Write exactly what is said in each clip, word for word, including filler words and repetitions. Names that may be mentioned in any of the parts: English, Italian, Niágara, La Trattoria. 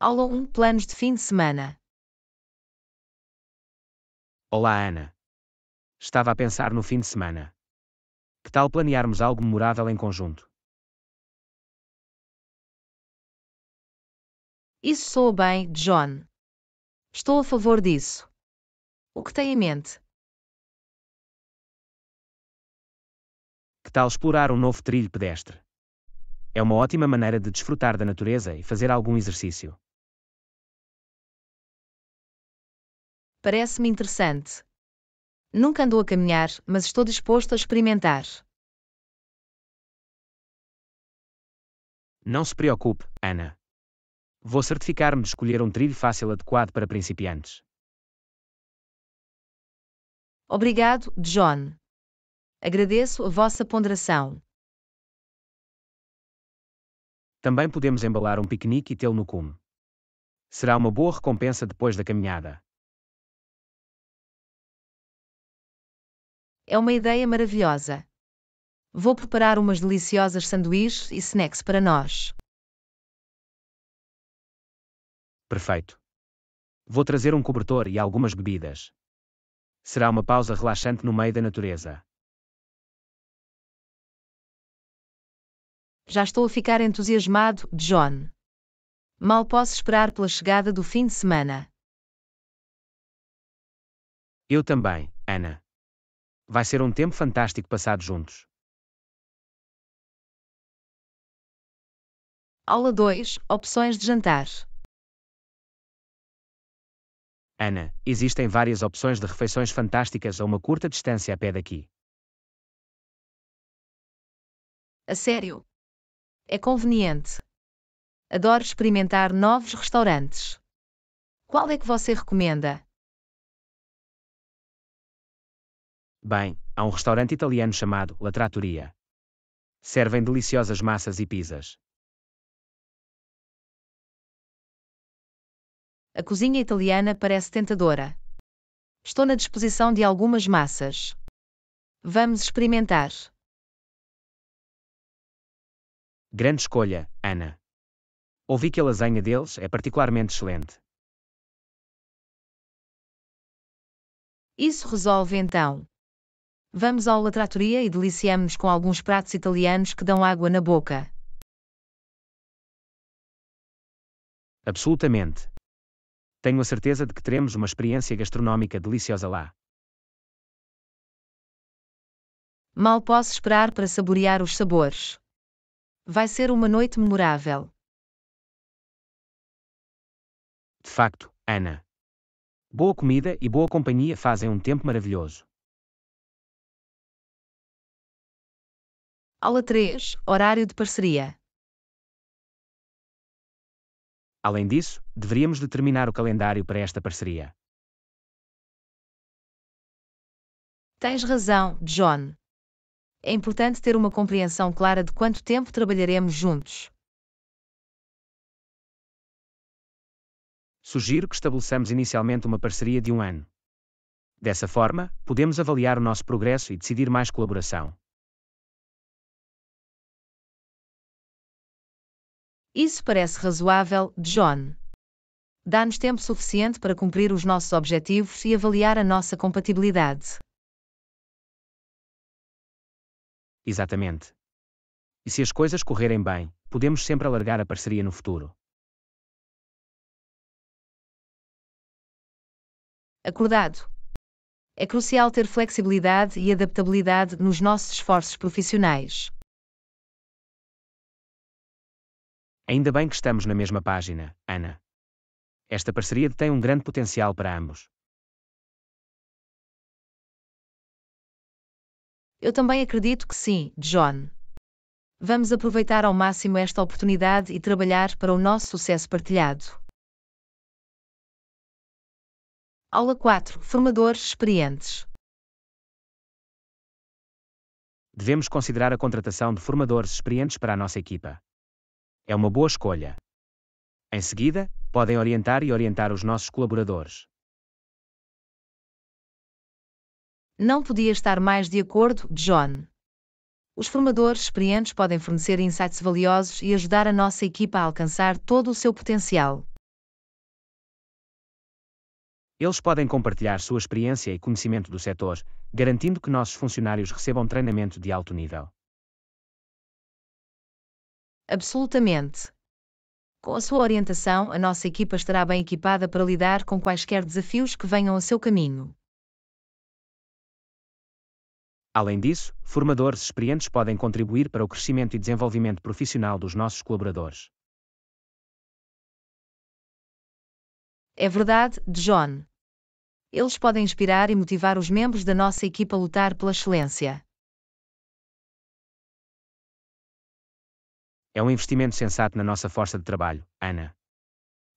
Aula um – Planos de fim de semana. Olá, Ana. Estava a pensar no fim de semana. Que tal planearmos algo memorável em conjunto? Isso soa bem, John. Estou a favor disso. O que tem em mente? Que tal explorar um novo trilho pedestre? É uma ótima maneira de desfrutar da natureza e fazer algum exercício. Parece-me interessante. Nunca ando a caminhar, mas estou disposto a experimentar. Não se preocupe, Ana. Vou certificar-me de escolher um trilho fácil adequado para principiantes. Obrigado, John. Agradeço a vossa ponderação. Também podemos embalar um piquenique e tê-lo no cume. Será uma boa recompensa depois da caminhada. É uma ideia maravilhosa. Vou preparar umas deliciosas sanduíches e snacks para nós. Perfeito. Vou trazer um cobertor e algumas bebidas. Será uma pausa relaxante no meio da natureza. Já estou a ficar entusiasmado, John. Mal posso esperar pela chegada do fim de semana. Eu também, Ana. Vai ser um tempo fantástico passado juntos. Aula dois – Opções de jantar. Ana, existem várias opções de refeições fantásticas a uma curta distância a pé daqui. A sério? É conveniente. Adoro experimentar novos restaurantes. Qual é que você recomenda? Bem, há um restaurante italiano chamado La Trattoria. Servem deliciosas massas e pizzas. A cozinha italiana parece tentadora. Estou na disposição de algumas massas. Vamos experimentar. Grande escolha, Ana. Ouvi que a lasanha deles é particularmente excelente. Isso resolve então. Vamos ao La Trattoria e deliciamos-nos com alguns pratos italianos que dão água na boca. Absolutamente. Tenho a certeza de que teremos uma experiência gastronómica deliciosa lá. Mal posso esperar para saborear os sabores. Vai ser uma noite memorável. De facto, Ana. Boa comida e boa companhia fazem um tempo maravilhoso. Aula três – Horário de parceria. Além disso, deveríamos determinar o calendário para esta parceria. Tens razão, John. É importante ter uma compreensão clara de quanto tempo trabalharemos juntos. Sugiro que estabeleçamos inicialmente uma parceria de um ano. Dessa forma, podemos avaliar o nosso progresso e decidir mais colaboração. Isso parece razoável, John. Dá-nos tempo suficiente para cumprir os nossos objetivos e avaliar a nossa compatibilidade. Exatamente. E se as coisas correrem bem, podemos sempre alargar a parceria no futuro. Acordado. É crucial ter flexibilidade e adaptabilidade nos nossos esforços profissionais. Ainda bem que estamos na mesma página, Ana. Esta parceria tem um grande potencial para ambos. Eu também acredito que sim, John. Vamos aproveitar ao máximo esta oportunidade e trabalhar para o nosso sucesso partilhado. Aula quatro – Formadores experientes. Devemos considerar a contratação de formadores experientes para a nossa equipa. É uma boa escolha. Em seguida, podem orientar e orientar os nossos colaboradores. Não podia estar mais de acordo, John. Os formadores experientes podem fornecer insights valiosos e ajudar a nossa equipa a alcançar todo o seu potencial. Eles podem compartilhar sua experiência e conhecimento do setor, garantindo que nossos funcionários recebam treinamento de alto nível. Absolutamente. Com a sua orientação, a nossa equipa estará bem equipada para lidar com quaisquer desafios que venham ao seu caminho. Além disso, formadores experientes podem contribuir para o crescimento e desenvolvimento profissional dos nossos colaboradores. É verdade, John. Eles podem inspirar e motivar os membros da nossa equipa a lutar pela excelência. É um investimento sensato na nossa força de trabalho, Ana.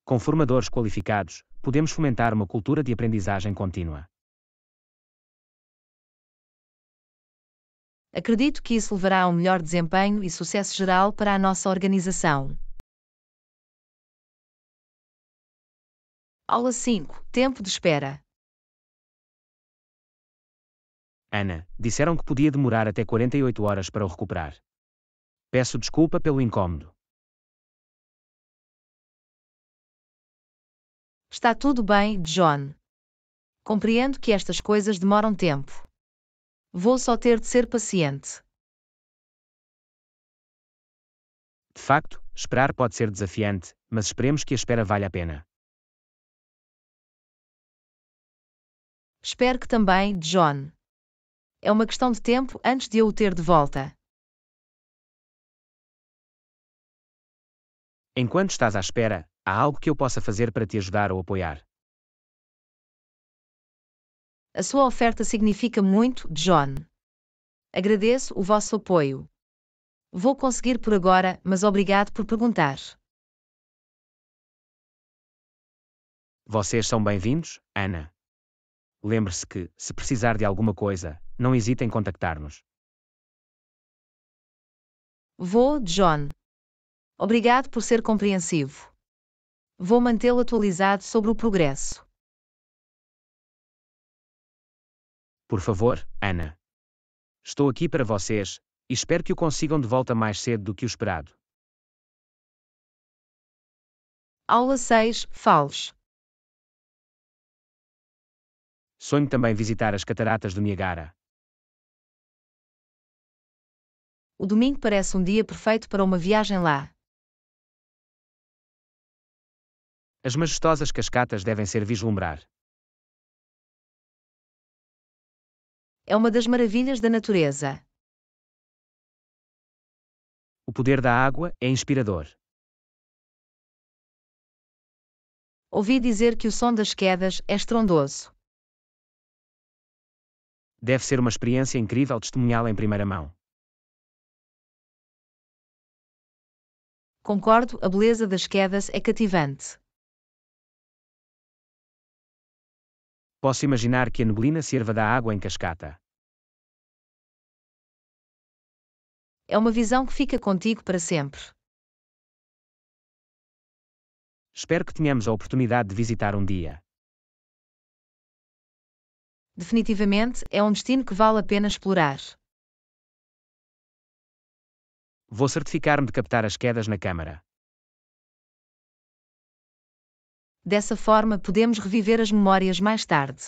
Com formadores qualificados, podemos fomentar uma cultura de aprendizagem contínua. Acredito que isso levará a um melhor desempenho e sucesso geral para a nossa organização. Aula cinco. Tempo de espera. Ana, disseram que podia demorar até quarenta e oito horas para o recuperar. Peço desculpa pelo incômodo. Está tudo bem, John. Compreendo que estas coisas demoram tempo. Vou só ter de ser paciente. De facto, esperar pode ser desafiante, mas esperemos que a espera valha a pena. Espero que também, John. É uma questão de tempo antes de eu o ter de volta. Enquanto estás à espera, há algo que eu possa fazer para te ajudar ou apoiar? A sua oferta significa muito, John. Agradeço o vosso apoio. Vou conseguir por agora, mas obrigado por perguntar. Vocês são bem-vindos, Ana. Lembre-se que, se precisar de alguma coisa, não hesite em contactar-nos. Vou, John. Obrigado por ser compreensivo. Vou mantê-lo atualizado sobre o progresso. Por favor, Ana. Estou aqui para vocês, e espero que o consigam de volta mais cedo do que o esperado. Aula seis. Falos. Sonho também visitar as cataratas do Niágara. O domingo parece um dia perfeito para uma viagem lá. As majestosas cascatas devem ser vislumbrar. É uma das maravilhas da natureza. O poder da água é inspirador. Ouvi dizer que o som das quedas é estrondoso. Deve ser uma experiência incrível testemunhá-la em primeira mão. Concordo, a beleza das quedas é cativante. Posso imaginar que a neblina sirva da água em cascata. É uma visão que fica contigo para sempre. Espero que tenhamos a oportunidade de visitar um dia. Definitivamente, é um destino que vale a pena explorar. Vou certificar-me de captar as quedas na câmara. Dessa forma, podemos reviver as memórias mais tarde.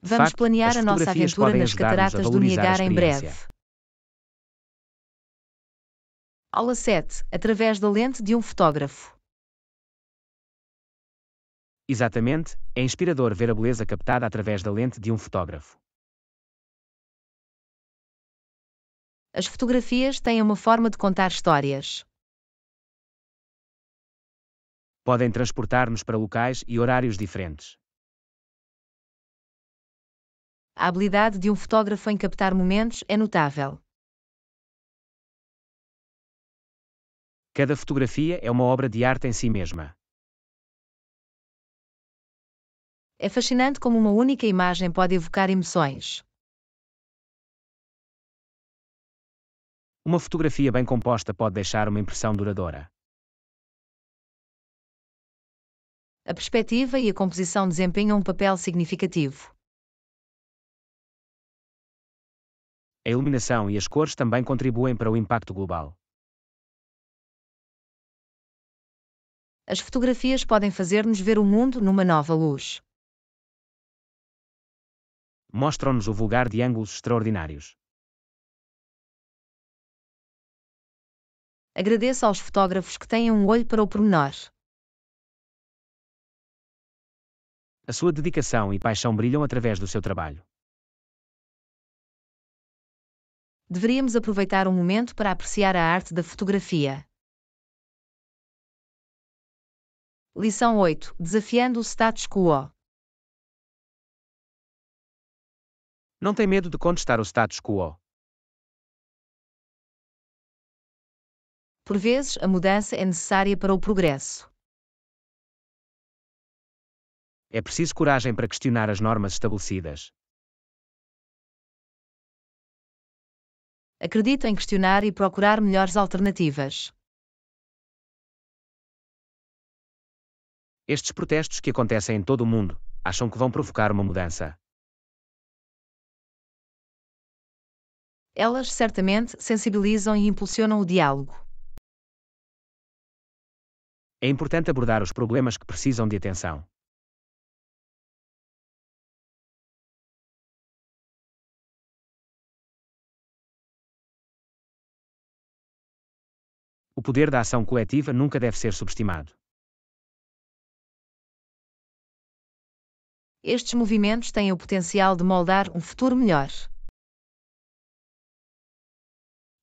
Vamos Facto, planear a nossa aventura nas cataratas do Niágara em breve. Aula sete. Através da lente de um fotógrafo. Exatamente, é inspirador ver a beleza captada através da lente de um fotógrafo. As fotografias têm uma forma de contar histórias. Podem transportar-nos para locais e horários diferentes. A habilidade de um fotógrafo em captar momentos é notável. Cada fotografia é uma obra de arte em si mesma. É fascinante como uma única imagem pode evocar emoções. Uma fotografia bem composta pode deixar uma impressão duradoura. A perspectiva e a composição desempenham um papel significativo. A iluminação e as cores também contribuem para o impacto global. as fotografias podem fazer-nos ver o mundo numa nova luz. Mostram-nos o vulgar de ângulos extraordinários. Agradeço aos fotógrafos que têm um olho para o pormenor. A sua dedicação e paixão brilham através do seu trabalho. Deveríamos aproveitar um momento para apreciar a arte da fotografia. Lição oito. Desafiando o status quo. Não tem medo de contestar o status quo. Por vezes, a mudança é necessária para o progresso. É preciso coragem para questionar as normas estabelecidas. Acredito em questionar e procurar melhores alternativas. Estes protestos que acontecem em todo o mundo, acham que vão provocar uma mudança. Elas certamente sensibilizam e impulsionam o diálogo. É importante abordar os problemas que precisam de atenção. O poder da ação coletiva nunca deve ser subestimado. Estes movimentos têm o potencial de moldar um futuro melhor.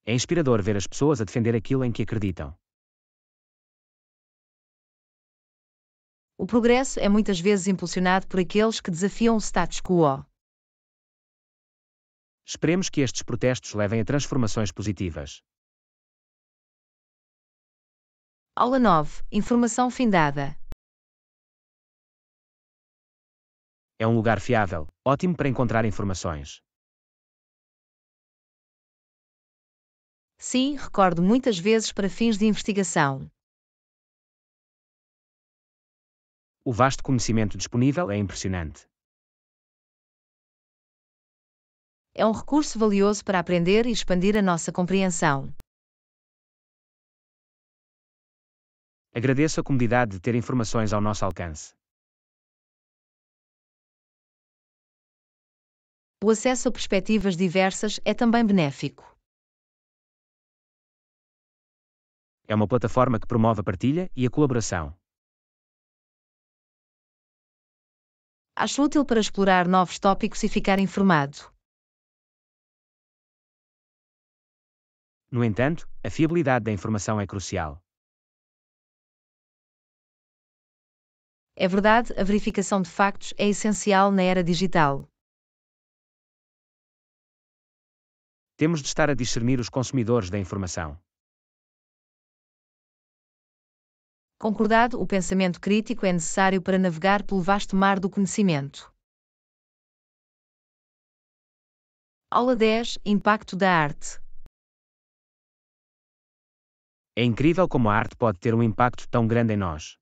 É inspirador ver as pessoas a defender aquilo em que acreditam. O progresso é muitas vezes impulsionado por aqueles que desafiam o status quo. Esperemos que estes protestos levem a transformações positivas. Aula nove. Informação findada. É um lugar fiável, ótimo para encontrar informações. Sim, recordo muitas vezes para fins de investigação. O vasto conhecimento disponível é impressionante. É um recurso valioso para aprender e expandir a nossa compreensão. Agradeço a comodidade de ter informações ao nosso alcance. O acesso a perspectivas diversas é também benéfico. É uma plataforma que promove a partilha e a colaboração. Acho útil para explorar novos tópicos e ficar informado. No entanto, a fiabilidade da informação é crucial. É verdade, a verificação de factos é essencial na era digital. Temos de estar a discernir os consumidores da informação. Concordado, o pensamento crítico é necessário para navegar pelo vasto mar do conhecimento. Aula dez. Impacto da arte. É incrível como a arte pode ter um impacto tão grande em nós.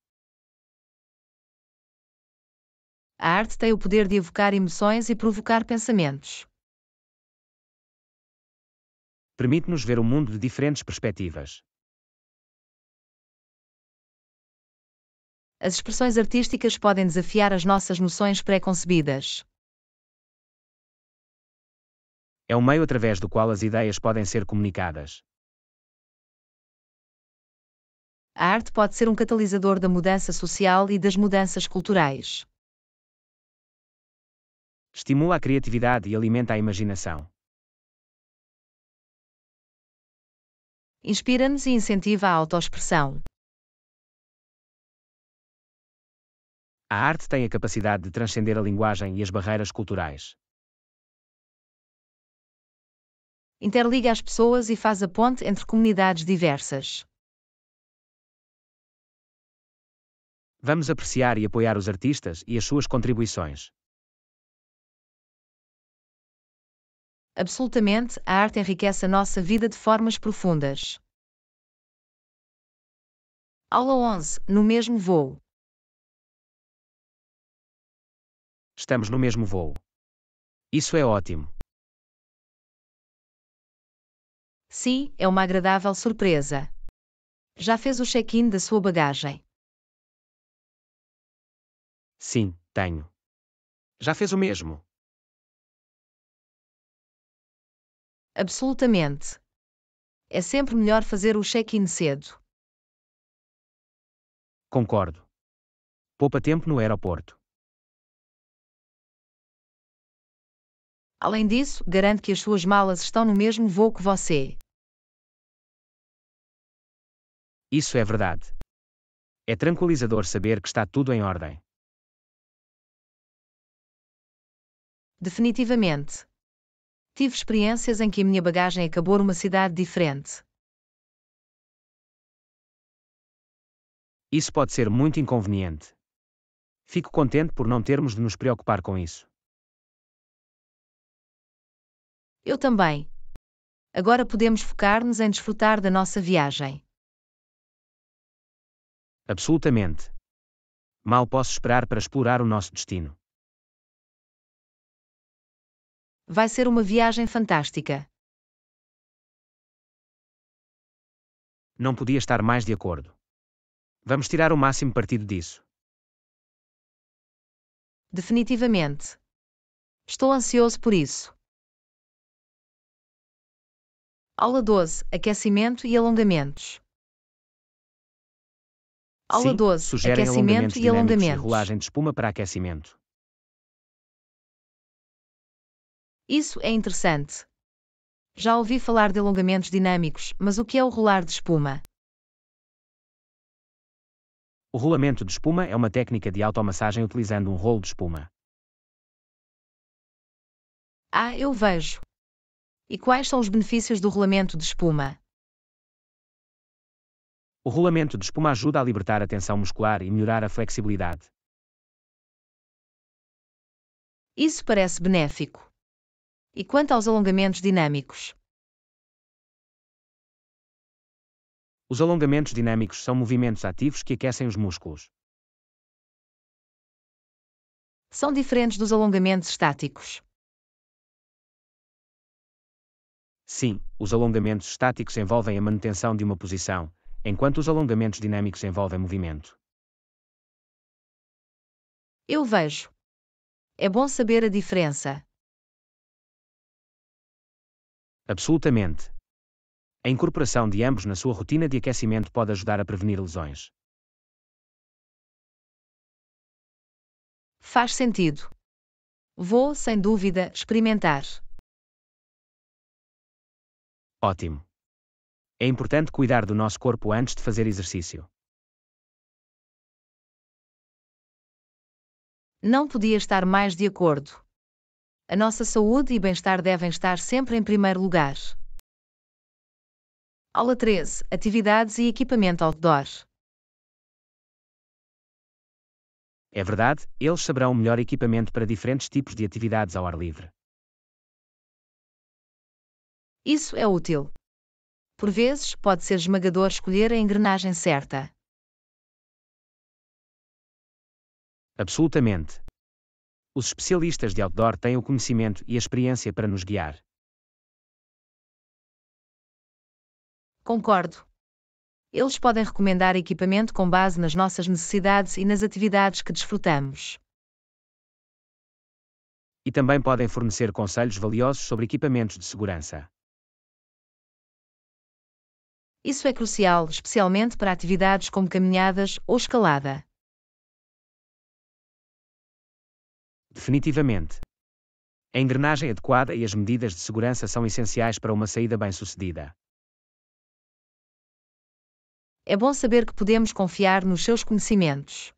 A arte tem o poder de evocar emoções e provocar pensamentos. Permite-nos ver o mundo de diferentes perspectivas. As expressões artísticas podem desafiar as nossas noções pré-concebidas. É um meio através do qual as ideias podem ser comunicadas. A arte pode ser um catalisador da mudança social e das mudanças culturais. Estimula a criatividade e alimenta a imaginação. Inspira-nos e incentiva a autoexpressão. A arte tem a capacidade de transcender a linguagem e as barreiras culturais. Interliga as pessoas e faz a ponte entre comunidades diversas. Vamos apreciar e apoiar os artistas e as suas contribuições. Absolutamente, a arte enriquece a nossa vida de formas profundas. Aula onze. No mesmo voo. Estamos no mesmo voo. Isso é ótimo. Sim, é uma agradável surpresa. Já fez o check-in da sua bagagem? Sim, tenho. Já fez o mesmo? Absolutamente. É sempre melhor fazer o check-in cedo. Concordo. Poupa tempo no aeroporto. Além disso, garante que as suas malas estão no mesmo voo que você. Isso é verdade. É tranquilizador saber que está tudo em ordem. Definitivamente. Tive experiências em que a minha bagagem acabou numa cidade diferente. Isso pode ser muito inconveniente. Fico contente por não termos de nos preocupar com isso. Eu também. Agora podemos focar-nos em desfrutar da nossa viagem. Absolutamente. Mal posso esperar para explorar o nosso destino. Vai ser uma viagem fantástica. Não podia estar mais de acordo. Vamos tirar o máximo partido disso. Definitivamente. Estou ansioso por isso. Aula doze, aquecimento e alongamentos. Aula Sim, doze, sugerem aquecimento e alongamentos. Rolagem de espuma para aquecimento. Isso é interessante. Já ouvi falar de alongamentos dinâmicos, mas o que é o rolar de espuma? O rolamento de espuma é uma técnica de automassagem utilizando um rolo de espuma. Ah, eu vejo. E quais são os benefícios do rolamento de espuma? O rolamento de espuma ajuda a libertar a tensão muscular e melhorar a flexibilidade. Isso parece benéfico. E quanto aos alongamentos dinâmicos? Os alongamentos dinâmicos são movimentos ativos que aquecem os músculos. São diferentes dos alongamentos estáticos. Sim, os alongamentos estáticos envolvem a manutenção de uma posição, enquanto os alongamentos dinâmicos envolvem movimento. Eu vejo. É bom saber a diferença. Absolutamente. A incorporação de ambos na sua rotina de aquecimento pode ajudar a prevenir lesões. Faz sentido. Vou, sem dúvida, experimentar. Ótimo. É importante cuidar do nosso corpo antes de fazer exercício. Não podia estar mais de acordo. A nossa saúde e bem-estar devem estar sempre em primeiro lugar. Aula treze. Atividades e equipamento outdoor. É verdade, eles saberão o melhor equipamento para diferentes tipos de atividades ao ar livre. Isso é útil. Por vezes, pode ser esmagador escolher a engrenagem certa. Absolutamente. Os especialistas de outdoor têm o conhecimento e a experiência para nos guiar. Concordo. Eles podem recomendar equipamento com base nas nossas necessidades e nas atividades que desfrutamos. E também podem fornecer conselhos valiosos sobre equipamentos de segurança. Isso é crucial, especialmente para atividades como caminhadas ou escalada. Definitivamente. A engrenagem adequada e as medidas de segurança são essenciais para uma saída bem-sucedida. É bom saber que podemos confiar nos seus conhecimentos.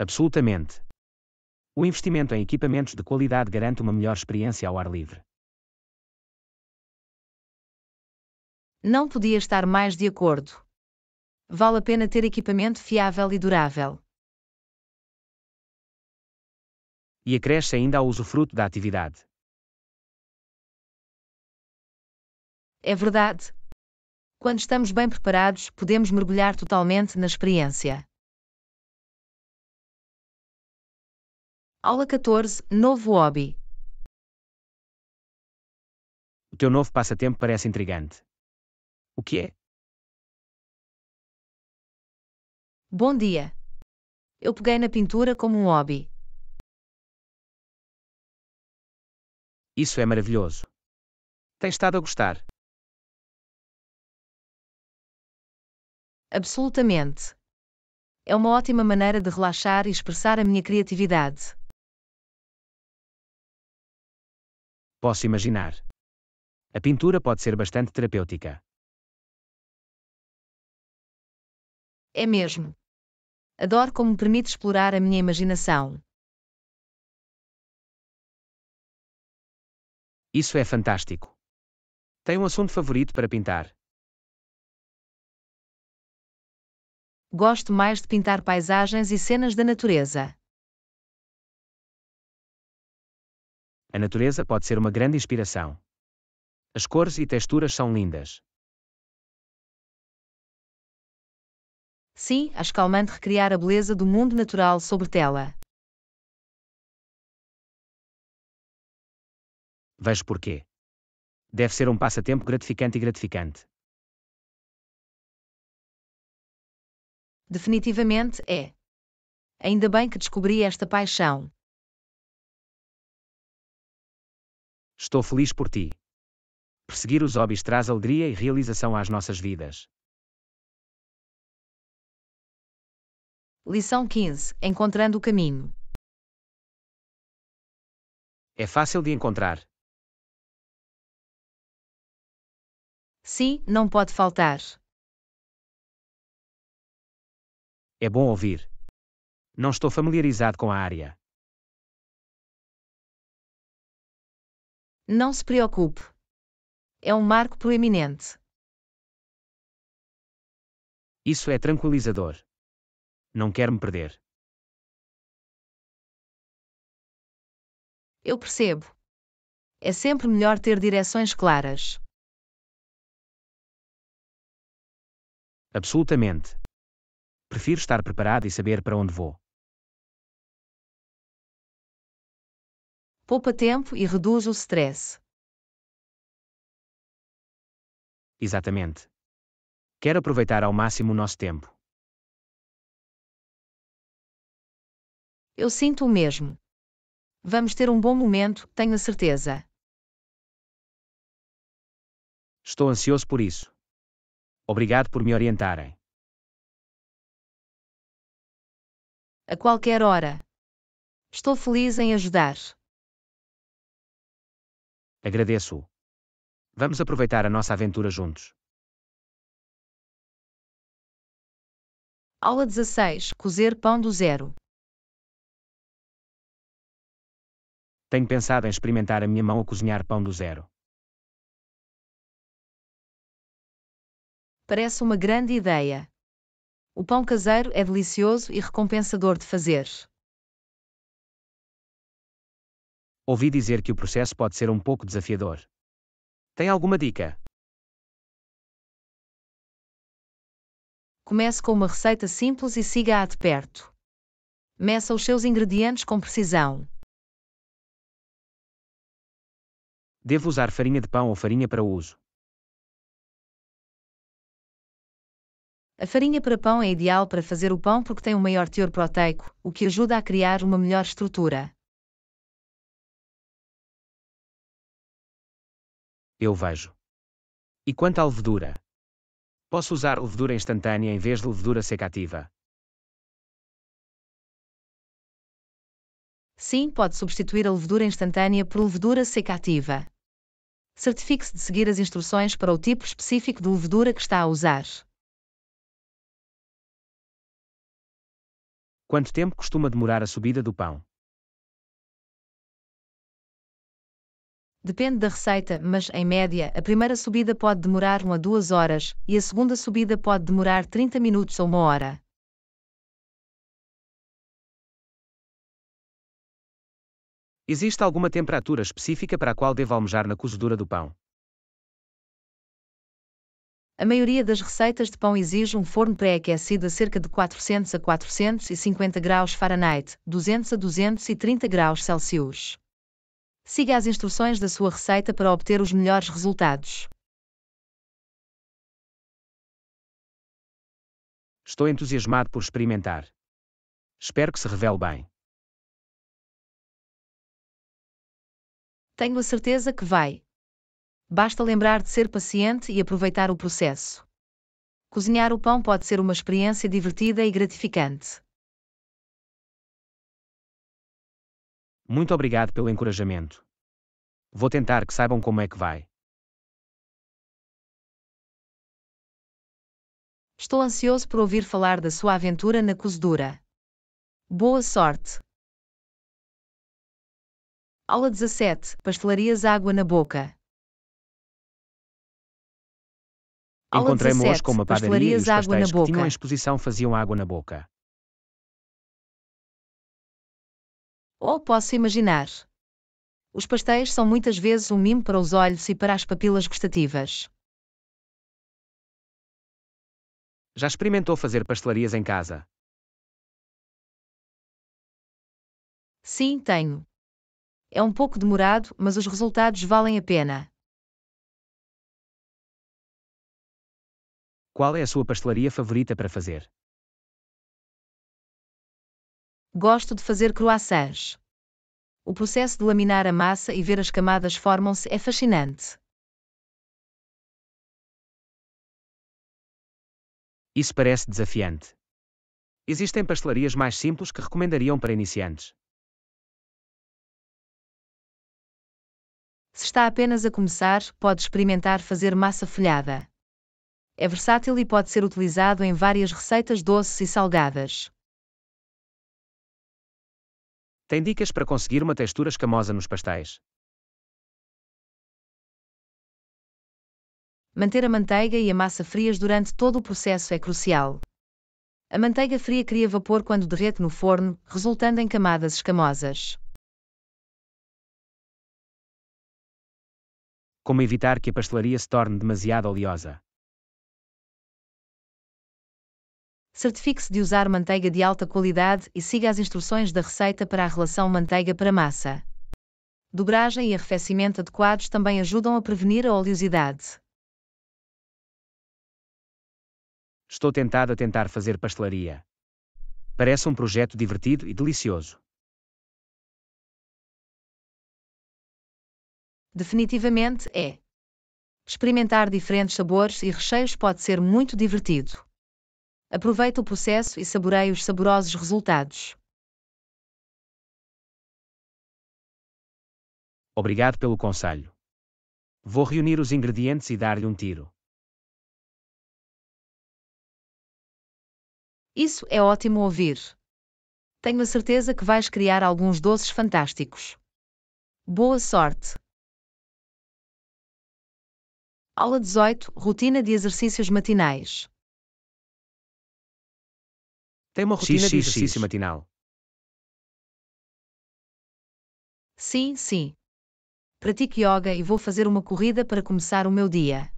Absolutamente. O investimento em equipamentos de qualidade garante uma melhor experiência ao ar livre. Não podia estar mais de acordo. Vale a pena ter equipamento fiável e durável. E acresce ainda ao usufruto da atividade. É verdade. Quando estamos bem preparados, podemos mergulhar totalmente na experiência. Aula catorze. Novo hobby. O teu novo passatempo parece intrigante. O que é? Bom dia. Eu peguei na pintura como um hobby. Isso é maravilhoso. Tem estado a gostar? Absolutamente. É uma ótima maneira de relaxar e expressar a minha criatividade. Posso imaginar. A pintura pode ser bastante terapêutica. É mesmo. Adoro como me permite explorar a minha imaginação. Isso é fantástico. Tem um assunto favorito para pintar? Gosto mais de pintar paisagens e cenas da natureza. A natureza pode ser uma grande inspiração. As cores e texturas são lindas. Sim, acho calmante recriar a beleza do mundo natural sobre tela. Vejo porquê. Deve ser um passatempo gratificante e gratificante. Definitivamente é. Ainda bem que descobri esta paixão. Estou feliz por ti. Perseguir os hobbies traz alegria e realização às nossas vidas. Lição quinze. Encontrando o caminho. É fácil de encontrar. Sim, não pode faltar. É bom ouvir. Não estou familiarizado com a área. Não se preocupe. É um marco proeminente. Isso é tranquilizador. Não quero me perder. Eu percebo. É sempre melhor ter direções claras. Absolutamente. Prefiro estar preparado e saber para onde vou. Poupa tempo e reduz o stress. Exatamente. Quero aproveitar ao máximo o nosso tempo. Eu sinto o mesmo. Vamos ter um bom momento, tenho a certeza. Estou ansioso por isso. Obrigado por me orientarem. A qualquer hora. Estou feliz em ajudar. Agradeço. Vamos aproveitar a nossa aventura juntos. Aula dezasseis. Cozer pão do zero. Tenho pensado em experimentar a minha mão a cozinhar pão do zero. Parece uma grande ideia. O pão caseiro é delicioso e recompensador de fazer. Ouvi dizer que o processo pode ser um pouco desafiador. Tem alguma dica? Comece com uma receita simples e siga-a de perto. Meça os seus ingredientes com precisão. Devo usar farinha de pão ou farinha para uso? A farinha para pão é ideal para fazer o pão porque tem um maior teor proteico, o que ajuda a criar uma melhor estrutura. Eu vejo. E quanto à levedura? Posso usar levedura instantânea em vez de levedura seca ativa? Sim, pode substituir a levedura instantânea por levedura seca ativa. Certifique-se de seguir as instruções para o tipo específico de levedura que está a usar. Quanto tempo costuma demorar a subida do pão? Depende da receita, mas, em média, a primeira subida pode demorar uma a duas horas, e a segunda subida pode demorar trinta minutos a uma hora. Existe alguma temperatura específica para a qual devo almejar na cozedura do pão? A maioria das receitas de pão exige um forno pré-aquecido a cerca de quatrocentos a quatrocentos e cinquenta graus Fahrenheit, duzentos a duzentos e trinta graus Celsius. Siga as instruções da sua receita para obter os melhores resultados. Estou entusiasmado por experimentar. Espero que se revele bem. Tenho a certeza que vai. Basta lembrar de ser paciente e aproveitar o processo. Cozinhar o pão pode ser uma experiência divertida e gratificante. Muito obrigado pelo encorajamento. Vou tentar que saibam como é que vai. Estou ansioso por ouvir falar da sua aventura na cozedura. Boa sorte! Aula dezassete. Pastelarias Água na Boca. Encontrei-me hoje com uma padaria e os pastéis que tinham à exposição faziam água na boca. Oh, posso imaginar. Os pastéis são muitas vezes um mimo para os olhos e para as papilas gustativas. Já experimentou fazer pastelarias em casa? Sim, tenho. É um pouco demorado, mas os resultados valem a pena. Qual é a sua pastelaria favorita para fazer? Gosto de fazer croissants. O processo de laminar a massa e ver as camadas formam-se é fascinante. Isso parece desafiante. Existem pastelarias mais simples que recomendariam para iniciantes? Se está apenas a começar, pode experimentar fazer massa folhada. É versátil e pode ser utilizado em várias receitas doces e salgadas. Tem dicas para conseguir uma textura escamosa nos pastéis? Manter a manteiga e a massa frias durante todo o processo é crucial. A manteiga fria cria vapor quando derrete no forno, resultando em camadas escamosas. Como evitar que a pastelaria se torne demasiado oleosa? Certifique-se de usar manteiga de alta qualidade e siga as instruções da receita para a relação manteiga para massa. Dobragem e arrefecimento adequados também ajudam a prevenir a oleosidade. Estou tentado a tentar fazer pastelaria. Parece um projeto divertido e delicioso. Definitivamente é. Experimentar diferentes sabores e recheios pode ser muito divertido. Aproveite o processo e saboreie os saborosos resultados. Obrigado pelo conselho. Vou reunir os ingredientes e dar-lhe um tiro. Isso é ótimo ouvir. Tenho a certeza que vais criar alguns doces fantásticos. Boa sorte! Aula dezoito. Rotina de exercícios matinais. Tem uma rotina X, de exercício X. matinal? Sim, sim. Pratico yoga e vou fazer uma corrida para começar o meu dia.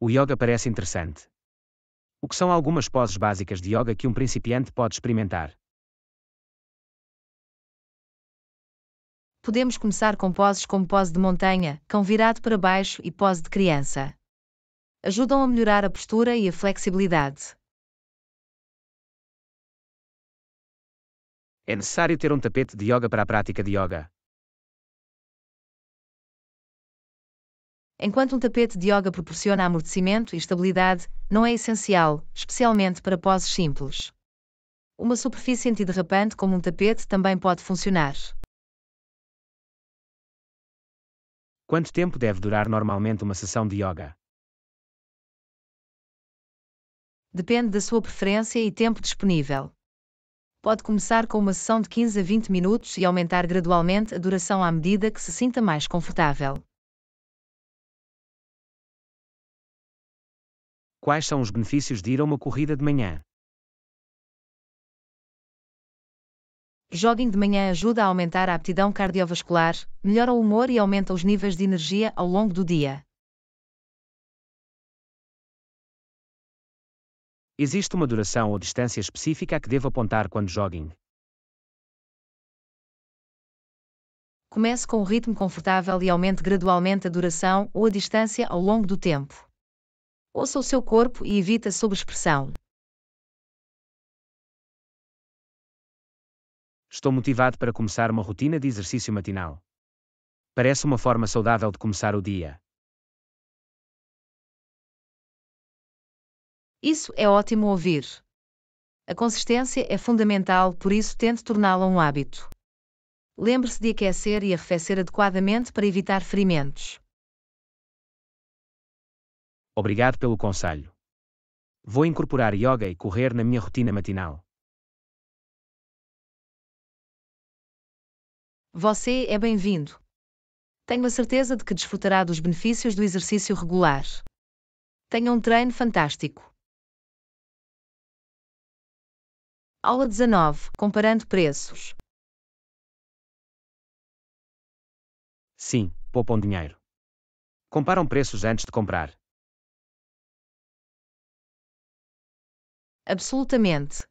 O yoga parece interessante. O que são algumas poses básicas de yoga que um principiante pode experimentar? Podemos começar com poses como pose de montanha, cão virado para baixo e pose de criança. Ajudam a melhorar a postura e a flexibilidade. É necessário ter um tapete de yoga para a prática de yoga. Enquanto um tapete de yoga proporciona amortecimento e estabilidade, não é essencial, especialmente para poses simples. Uma superfície antiderrapante como um tapete também pode funcionar. Quanto tempo deve durar normalmente uma sessão de yoga? Depende da sua preferência e tempo disponível. Pode começar com uma sessão de quinze a vinte minutos e aumentar gradualmente a duração à medida que se sinta mais confortável. Quais são os benefícios de ir a uma corrida de manhã? Jogging de manhã ajuda a aumentar a aptidão cardiovascular, melhora o humor e aumenta os níveis de energia ao longo do dia. Existe uma duração ou distância específica a que devo apontar quando jogging? Comece com um ritmo confortável e aumente gradualmente a duração ou a distância ao longo do tempo. ouça o seu corpo e evite a sobreexpressão. Estou motivado para começar uma rotina de exercício matinal. Parece uma forma saudável de começar o dia. Isso é ótimo ouvir. A consistência é fundamental, por isso tente torná-la um hábito. Lembre-se de aquecer e arrefecer adequadamente para evitar ferimentos. Obrigado pelo conselho. Vou incorporar yoga e correr na minha rotina matinal. Você é bem-vindo. Tenho a certeza de que desfrutará dos benefícios do exercício regular. Tenha um treino fantástico. Aula dezenove. Comparando preços. Sim, poupam dinheiro. Comparam preços antes de comprar. Absolutamente.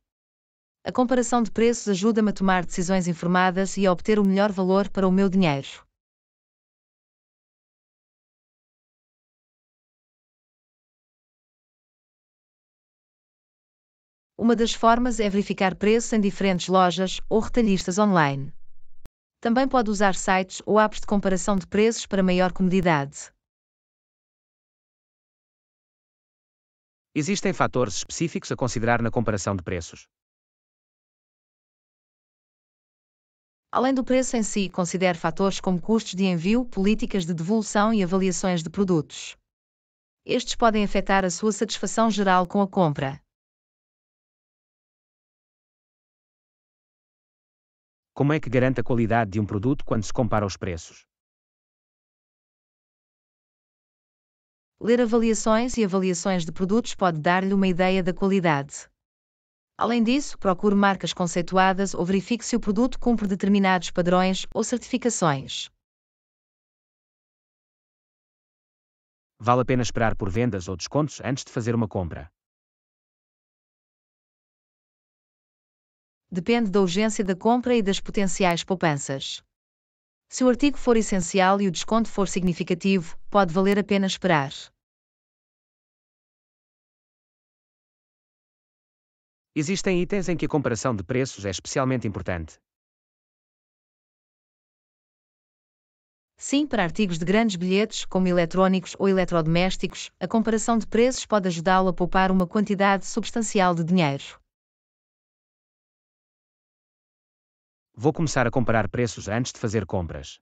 A comparação de preços ajuda-me a tomar decisões informadas e a obter o melhor valor para o meu dinheiro. Uma das formas é verificar preços em diferentes lojas ou retalhistas online. Também pode usar sites ou apps de comparação de preços para maior comodidade. Existem fatores específicos a considerar na comparação de preços. Além do preço em si, considere fatores como custos de envio, políticas de devolução e avaliações de produtos. Estes podem afetar a sua satisfação geral com a compra. Como é que garante a qualidade de um produto quando se compara os preços? Ler avaliações e avaliações de produtos pode dar-lhe uma ideia da qualidade. Além disso, procure marcas conceituadas ou verifique se o produto cumpre determinados padrões ou certificações. Vale a pena esperar por vendas ou descontos antes de fazer uma compra? Depende da urgência da compra e das potenciais poupanças. Se o artigo for essencial e o desconto for significativo, pode valer a pena esperar. Existem itens em que a comparação de preços é especialmente importante. Sim, para artigos de grandes bilhetes, como eletrónicos ou eletrodomésticos, a comparação de preços pode ajudá-lo a poupar uma quantidade substancial de dinheiro. Vou começar a comparar preços antes de fazer compras.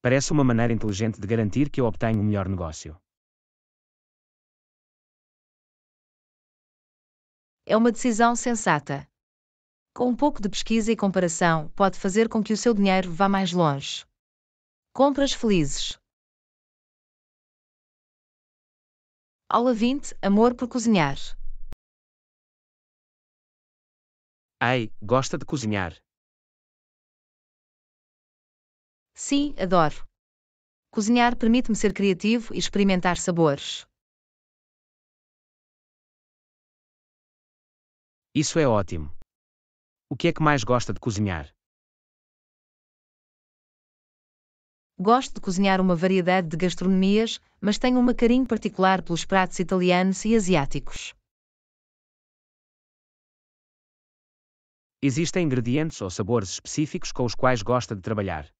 Parece uma maneira inteligente de garantir que eu obtenho o melhor negócio. É uma decisão sensata. Com um pouco de pesquisa e comparação, pode fazer com que o seu dinheiro vá mais longe. Compras felizes. Aula vinte. Amor por cozinhar. Ei, gosta de cozinhar? Sim, adoro. Cozinhar permite-me ser criativo e experimentar sabores. Isso é ótimo. O que é que mais gosta de cozinhar? Gosto de cozinhar uma variedade de gastronomias, mas tenho um carinho particular pelos pratos italianos e asiáticos. Existem ingredientes ou sabores específicos com os quais gosta de trabalhar?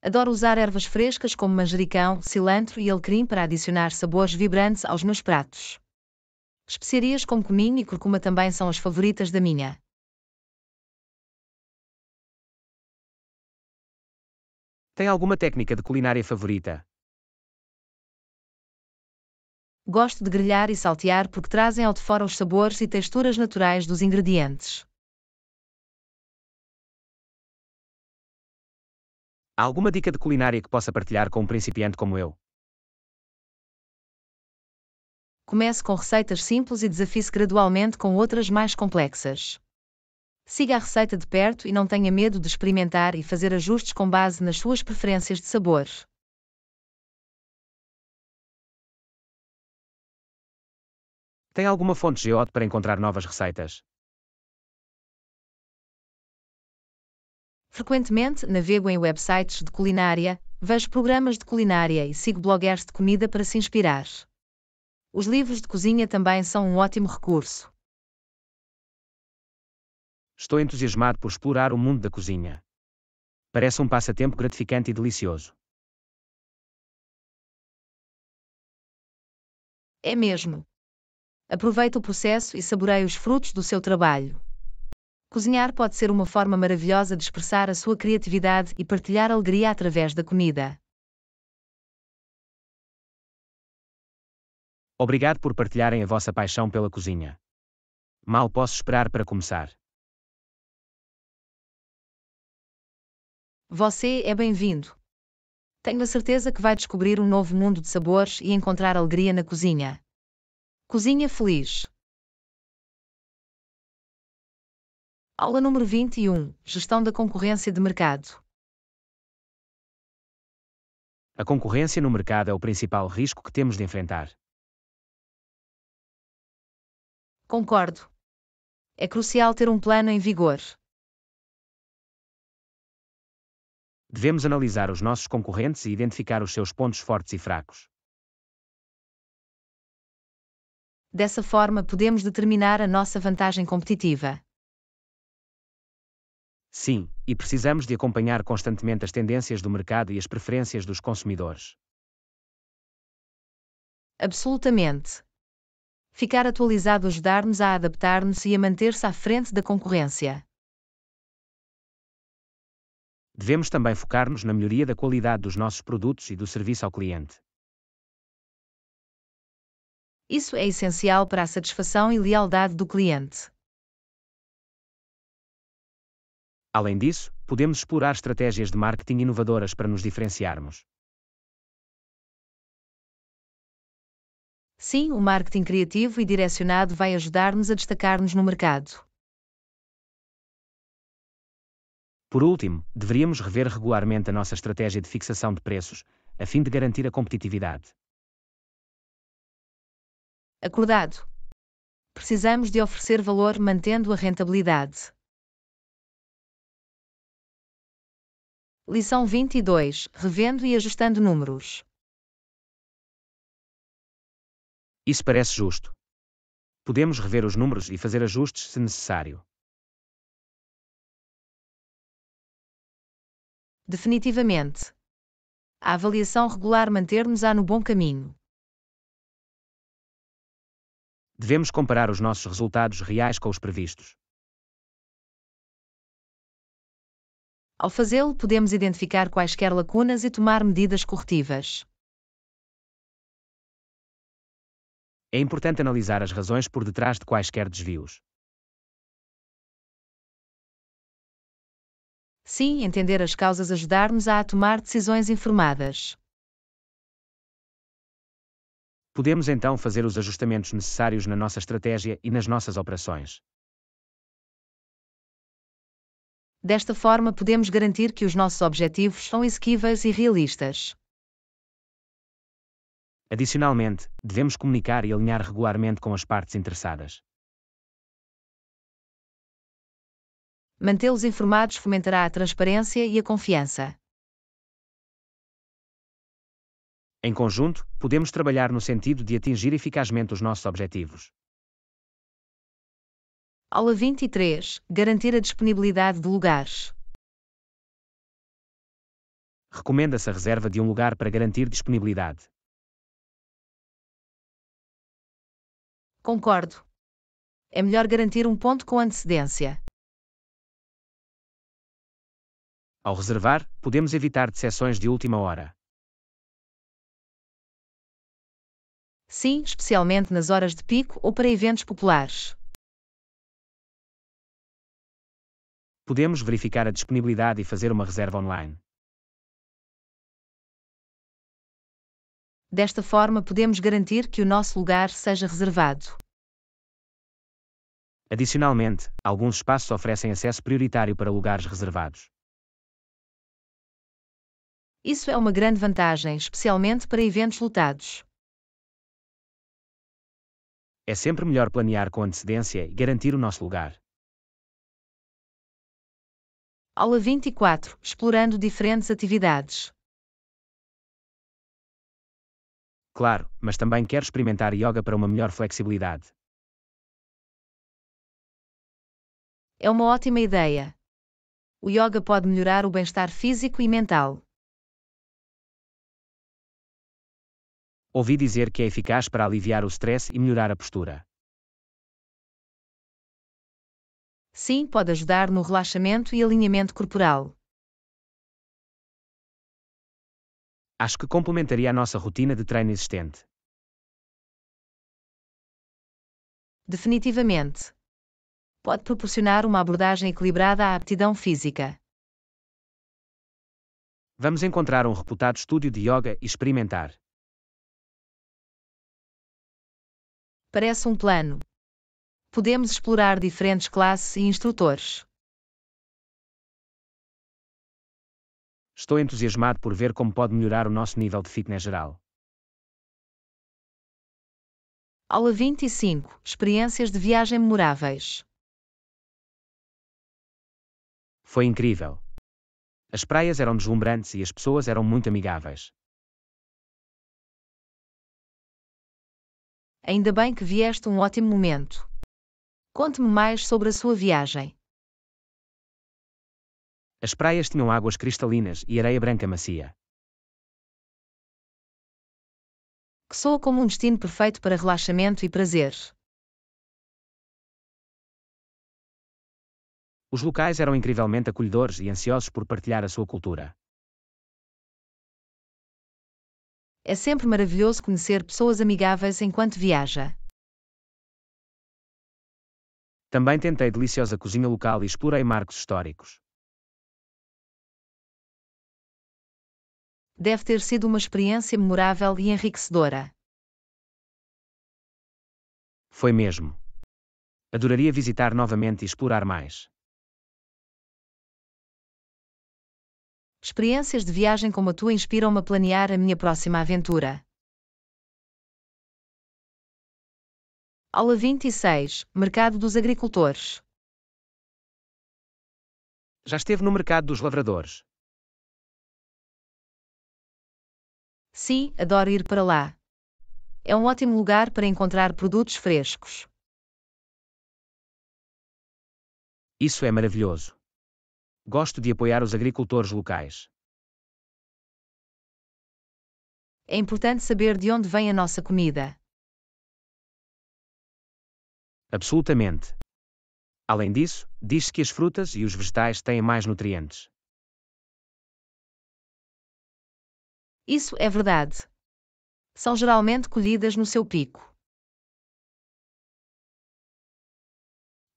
Adoro usar ervas frescas como manjericão, cilantro e alecrim para adicionar sabores vibrantes aos meus pratos. Especiarias como cominho e cúrcuma também são as favoritas da minha. Tem alguma técnica de culinária favorita? Gosto de grelhar e saltear porque trazem ao de fora os sabores e texturas naturais dos ingredientes. Há alguma dica de culinária que possa partilhar com um principiante como eu? Comece com receitas simples e desafie-se gradualmente com outras mais complexas. Siga a receita de perto e não tenha medo de experimentar e fazer ajustes com base nas suas preferências de sabor. Tem alguma fonte G O T para encontrar novas receitas? Frequentemente navego em websites de culinária, Vejo programas de culinária e sigo bloggers de comida para se inspirar. Os livros de cozinha também são um ótimo recurso. Estou entusiasmado por explorar o mundo da cozinha. Parece um passatempo gratificante e delicioso. É mesmo. Aproveita o processo e saboreia os frutos do seu trabalho. Cozinhar pode ser uma forma maravilhosa de expressar a sua criatividade e partilhar alegria através da comida. Obrigado por partilharem a vossa paixão pela cozinha. Mal posso esperar para começar. Você é bem-vindo. Tenho a certeza que vai descobrir um novo mundo de sabores e encontrar alegria na cozinha. Cozinha feliz. Aula número vinte e um. Gestão da concorrência de mercado. A concorrência no mercado é o principal risco que temos de enfrentar. Concordo. É crucial ter um plano em vigor. Devemos analisar os nossos concorrentes e identificar os seus pontos fortes e fracos. Dessa forma, podemos determinar a nossa vantagem competitiva. Sim, e precisamos de acompanhar constantemente as tendências do mercado e as preferências dos consumidores. Absolutamente. Ficar atualizado ajudar-nos a adaptar-nos e a manter-se à frente da concorrência. Devemos também focar-nos na melhoria da qualidade dos nossos produtos e do serviço ao cliente. Isso é essencial para a satisfação e lealdade do cliente. Além disso, podemos explorar estratégias de marketing inovadoras para nos diferenciarmos. Sim, o marketing criativo e direcionado vai ajudar-nos a destacar-nos no mercado. Por último, deveríamos rever regularmente a nossa estratégia de fixação de preços, a fim de garantir a competitividade. Acordado. Precisamos de oferecer valor mantendo a rentabilidade. Lição vinte e dois. Revendo e ajustando números. Isso parece justo. Podemos rever os números e fazer ajustes se necessário. Definitivamente. A avaliação regular manter-nos-á no bom caminho. Devemos comparar os nossos resultados reais com os previstos. Ao fazê-lo, podemos identificar quaisquer lacunas e tomar medidas corretivas. É importante analisar as razões por detrás de quaisquer desvios. Sim, entender as causas ajudar-nos a tomar decisões informadas. Podemos então fazer os ajustamentos necessários na nossa estratégia e nas nossas operações. Desta forma, podemos garantir que os nossos objetivos são exequíveis e realistas. Adicionalmente, devemos comunicar e alinhar regularmente com as partes interessadas. Mantê-los informados fomentará a transparência e a confiança. Em conjunto, podemos trabalhar no sentido de atingir eficazmente os nossos objetivos. Aula vinte e três. Garantir a disponibilidade de lugares. Recomenda-se a reserva de um lugar para garantir disponibilidade. Concordo. É melhor garantir um ponto com antecedência. Ao reservar, podemos evitar decepções de última hora. Sim, especialmente nas horas de pico ou para eventos populares. Podemos verificar a disponibilidade e fazer uma reserva online. Desta forma, podemos garantir que o nosso lugar seja reservado. Adicionalmente, alguns espaços oferecem acesso prioritário para lugares reservados. Isso é uma grande vantagem, especialmente para eventos lotados. É sempre melhor planear com antecedência e garantir o nosso lugar. Aula vinte e quatro. Explorando diferentes atividades. Claro, mas também quero experimentar yoga para uma melhor flexibilidade. É uma ótima ideia. O yoga pode melhorar o bem-estar físico e mental. Ouvi dizer que é eficaz para aliviar o stress e melhorar a postura. Sim, pode ajudar no relaxamento e alinhamento corporal. Acho que complementaria a nossa rotina de treino existente. Definitivamente. Pode proporcionar uma abordagem equilibrada à aptidão física. Vamos encontrar um reputado estúdio de yoga e experimentar. Parece um plano. Podemos explorar diferentes classes e instrutores. Estou entusiasmado por ver como pode melhorar o nosso nível de fitness geral. Aula vinte e cinco – Experiências de viagem memoráveis. Foi incrível. As praias eram deslumbrantes e as pessoas eram muito amigáveis. Ainda bem que vieste um ótimo momento. Conte-me mais sobre a sua viagem. As praias tinham águas cristalinas e areia branca macia. Que soa como um destino perfeito para relaxamento e prazer. Os locais eram incrivelmente acolhedores e ansiosos por partilhar a sua cultura. É sempre maravilhoso conhecer pessoas amigáveis enquanto viaja. Também tentei deliciosa cozinha local e explorei marcos históricos. Deve ter sido uma experiência memorável e enriquecedora. Foi mesmo. Adoraria visitar novamente e explorar mais. Experiências de viagem como a tua inspiram-me a planear a minha próxima aventura. Aula vinte e seis – Mercado dos agricultores. Já esteve no mercado dos lavradores? Sim, adoro ir para lá. É um ótimo lugar para encontrar produtos frescos. Isso é maravilhoso. Gosto de apoiar os agricultores locais. É importante saber de onde vem a nossa comida. Absolutamente. Além disso, diz-se que as frutas e os vegetais têm mais nutrientes. Isso é verdade. São geralmente colhidas no seu pico.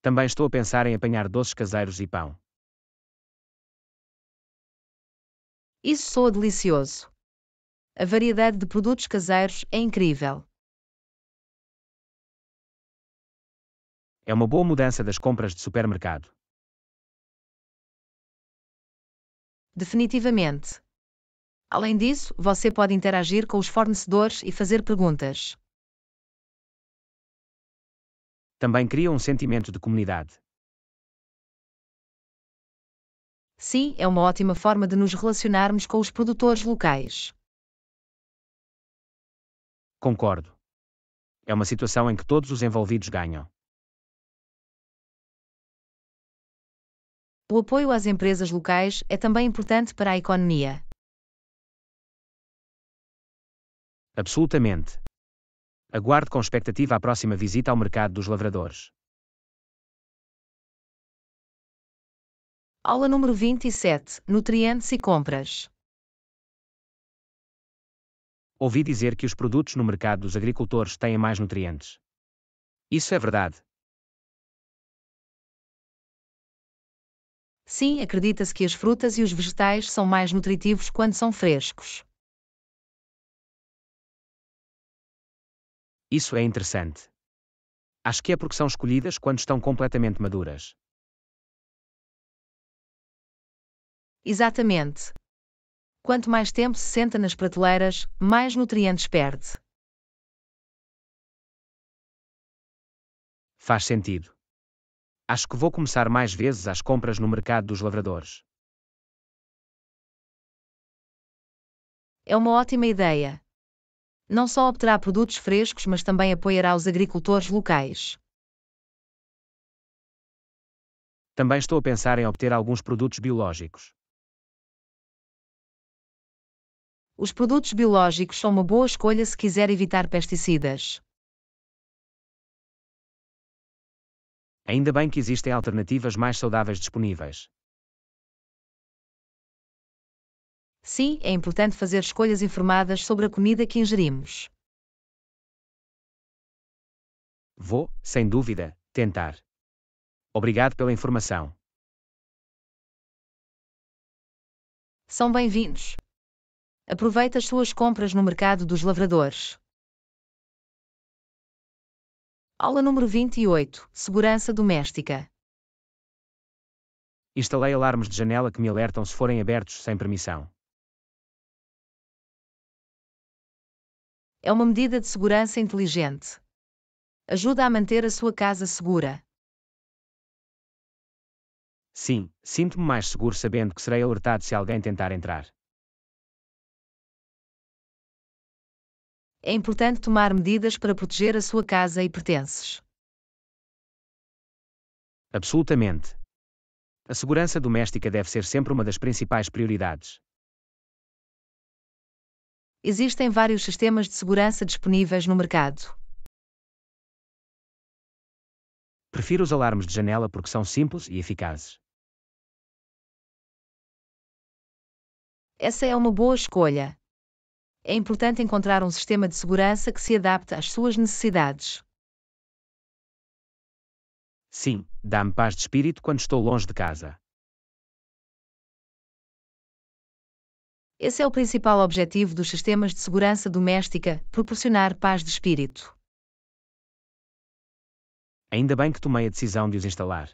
Também estou a pensar em apanhar doces caseiros e pão. Isso soa delicioso. A variedade de produtos caseiros é incrível. É uma boa mudança das compras de supermercado. Definitivamente. Além disso, você pode interagir com os fornecedores e fazer perguntas. Também cria um sentimento de comunidade. Sim, é uma ótima forma de nos relacionarmos com os produtores locais. Concordo. É uma situação em que todos os envolvidos ganham. O apoio às empresas locais é também importante para a economia. Absolutamente. Aguardo com expectativa a próxima visita ao mercado dos lavradores. Aula número vinte e sete – Nutrientes e compras. Ouvi dizer que os produtos no mercado dos agricultores têm mais nutrientes. Isso é verdade? Sim, acredita-se que as frutas e os vegetais são mais nutritivos quando são frescos. Isso é interessante. Acho que é porque são escolhidas quando estão completamente maduras. Exatamente. Quanto mais tempo se senta nas prateleiras, mais nutrientes perde. Faz sentido. Acho que vou começar mais vezes as compras no mercado dos lavradores. É uma ótima ideia. Não só obterá produtos frescos, mas também apoiará os agricultores locais. Também estou a pensar em obter alguns produtos biológicos. Os produtos biológicos são uma boa escolha se quiser evitar pesticidas. Ainda bem que existem alternativas mais saudáveis disponíveis. Sim, é importante fazer escolhas informadas sobre a comida que ingerimos. Vou, sem dúvida, tentar. Obrigado pela informação. São bem-vindos. Aproveite as suas compras no mercado dos lavradores. Aula número vinte e oito. Segurança doméstica. Instalei alarmes de janela que me alertam se forem abertos sem permissão. É uma medida de segurança inteligente. Ajuda a manter a sua casa segura. Sim, sinto-me mais seguro sabendo que serei alertado se alguém tentar entrar. É importante tomar medidas para proteger a sua casa e pertences. Absolutamente. A segurança doméstica deve ser sempre uma das principais prioridades. Existem vários sistemas de segurança disponíveis no mercado. Prefiro os alarmes de janela porque são simples e eficazes. Essa é uma boa escolha. É importante encontrar um sistema de segurança que se adapte às suas necessidades. Sim, dá-me paz de espírito quando estou longe de casa. Esse é o principal objetivo dos sistemas de segurança doméstica, proporcionar paz de espírito. Ainda bem que tomei a decisão de os instalar.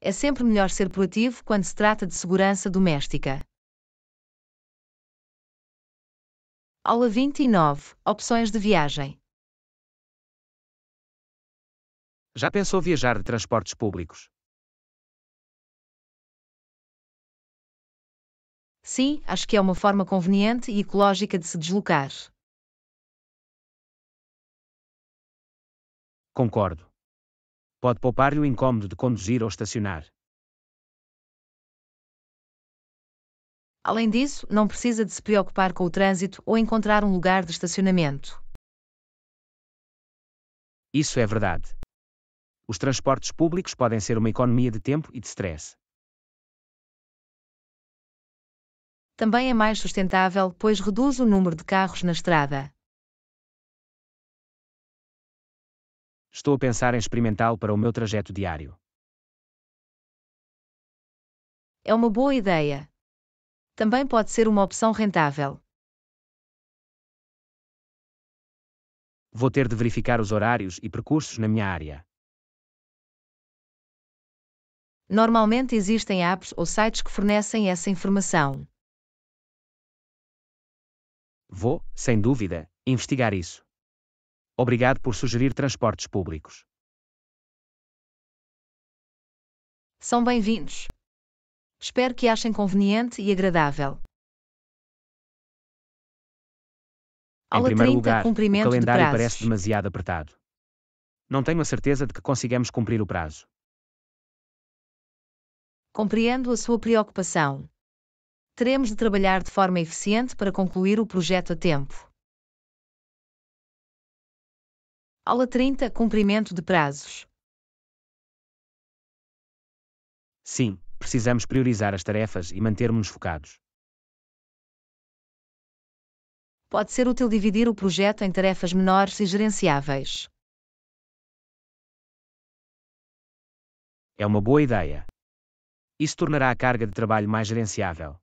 É sempre melhor ser proativo quando se trata de segurança doméstica. Aula vinte e nove. Opções de viagem. Já pensou viajar de transportes públicos? Sim, acho que é uma forma conveniente e ecológica de se deslocar. Concordo. Pode poupar-lhe o incômodo de conduzir ou estacionar. Além disso, não precisa de se preocupar com o trânsito ou encontrar um lugar de estacionamento. Isso é verdade. Os transportes públicos podem ser uma economia de tempo e de stress. Também é mais sustentável, pois reduz o número de carros na estrada. Estou a pensar em experimentá-lo para o meu trajeto diário. É uma boa ideia. Também pode ser uma opção rentável. Vou ter de verificar os horários e percursos na minha área. Normalmente existem apps ou sites que fornecem essa informação. Vou, sem dúvida, investigar isso. Obrigado por sugerir transportes públicos. São bem-vindos. Espero que achem conveniente e agradável. Em primeiro lugar, o calendário parece demasiado apertado. Não tenho a certeza de que consigamos cumprir o prazo. Compreendo a sua preocupação. Teremos de trabalhar de forma eficiente para concluir o projeto a tempo. Aula trinta. Cumprimento de prazos. Sim. Precisamos priorizar as tarefas e mantermos-nos focados. Pode ser útil dividir o projeto em tarefas menores e gerenciáveis. É uma boa ideia. Isso tornará a carga de trabalho mais gerenciável.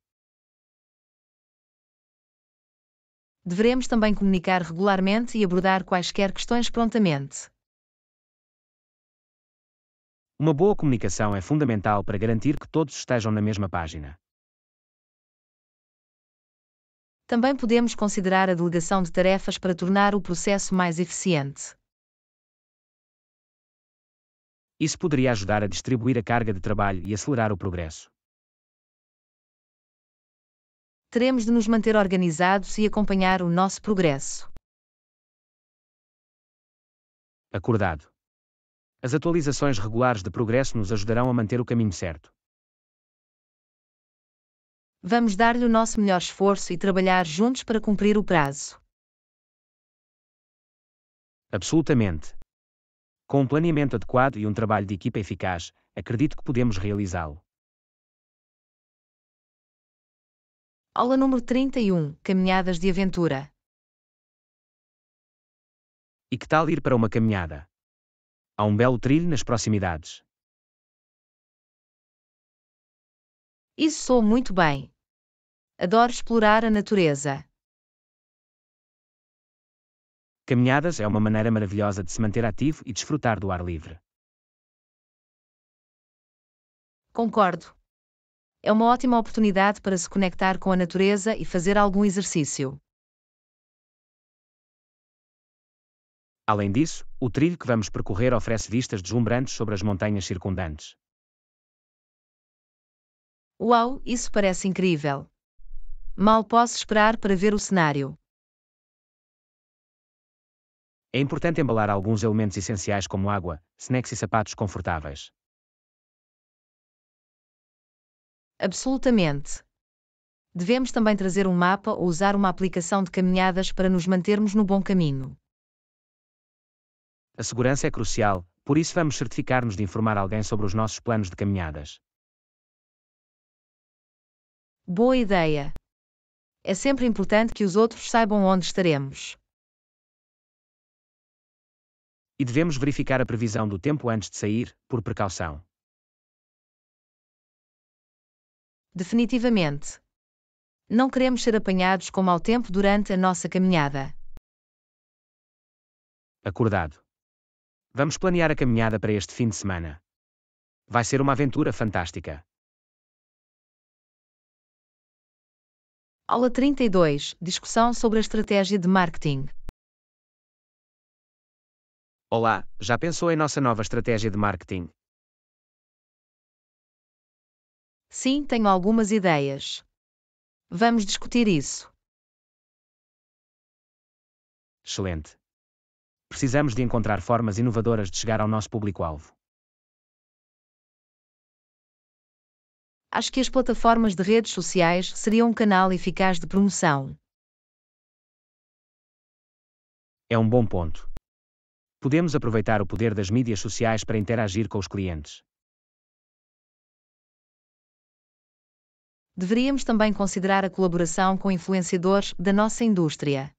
Deveremos também comunicar regularmente e abordar quaisquer questões prontamente. Uma boa comunicação é fundamental para garantir que todos estejam na mesma página. Também podemos considerar a delegação de tarefas para tornar o processo mais eficiente. Isso poderia ajudar a distribuir a carga de trabalho e acelerar o progresso. teremos de nos manter organizados e acompanhar o nosso progresso. Acordado. As atualizações regulares de progresso nos ajudarão a manter o caminho certo. Vamos dar-lhe o nosso melhor esforço e trabalhar juntos para cumprir o prazo. Absolutamente. Com um planeamento adequado e um trabalho de equipa eficaz, acredito que podemos realizá-lo. Aula número trinta e um, Caminhadas de aventura. E que tal ir para uma caminhada? Há um belo trilho nas proximidades. Isso soa muito bem. Adoro explorar a natureza. Caminhadas é uma maneira maravilhosa de se manter ativo e desfrutar do ar livre. Concordo. É uma ótima oportunidade para se conectar com a natureza e fazer algum exercício. Além disso, o trilho que vamos percorrer oferece vistas deslumbrantes sobre as montanhas circundantes. Uau, isso parece incrível! Mal posso esperar para ver o cenário. É importante embalar alguns elementos essenciais como água, snacks e sapatos confortáveis. Absolutamente. Devemos também trazer um mapa ou usar uma aplicação de caminhadas para nos mantermos no bom caminho. A segurança é crucial, por isso vamos certificar-nos de informar alguém sobre os nossos planos de caminhadas. Boa ideia. É sempre importante que os outros saibam onde estaremos. E devemos verificar a previsão do tempo antes de sair, por precaução. Definitivamente. Não queremos ser apanhados com mau tempo durante a nossa caminhada. Acordado. Vamos planear a caminhada para este fim de semana. Vai ser uma aventura fantástica. Aula trinta e dois, discussão sobre a estratégia de marketing. Olá, já pensou em nossa nova estratégia de marketing? Sim, tenho algumas ideias. Vamos discutir isso. Excelente. Precisamos de encontrar formas inovadoras de chegar ao nosso público-alvo. Acho que as plataformas de redes sociais seriam um canal eficaz de promoção. É um bom ponto. Podemos aproveitar o poder das mídias sociais para interagir com os clientes. Deveríamos também considerar a colaboração com influenciadores da nossa indústria.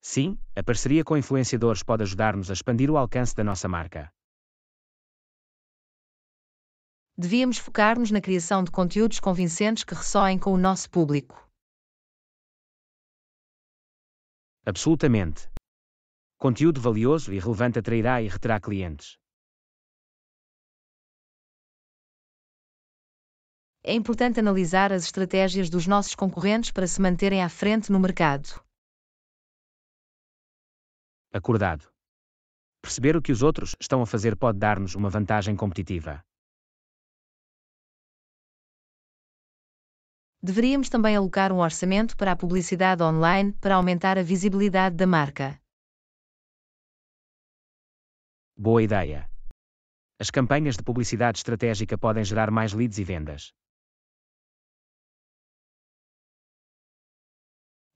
Sim, a parceria com influenciadores pode ajudar-nos a expandir o alcance da nossa marca. Devíamos focar-nos na criação de conteúdos convincentes que ressoem com o nosso público. Absolutamente. Conteúdo valioso e relevante atrairá e reterá clientes. É importante analisar as estratégias dos nossos concorrentes para se manterem à frente no mercado. Acordado. Perceber o que os outros estão a fazer pode dar-nos uma vantagem competitiva. Deveríamos também alocar um orçamento para a publicidade online para aumentar a visibilidade da marca. Boa ideia. As campanhas de publicidade estratégica podem gerar mais leads e vendas.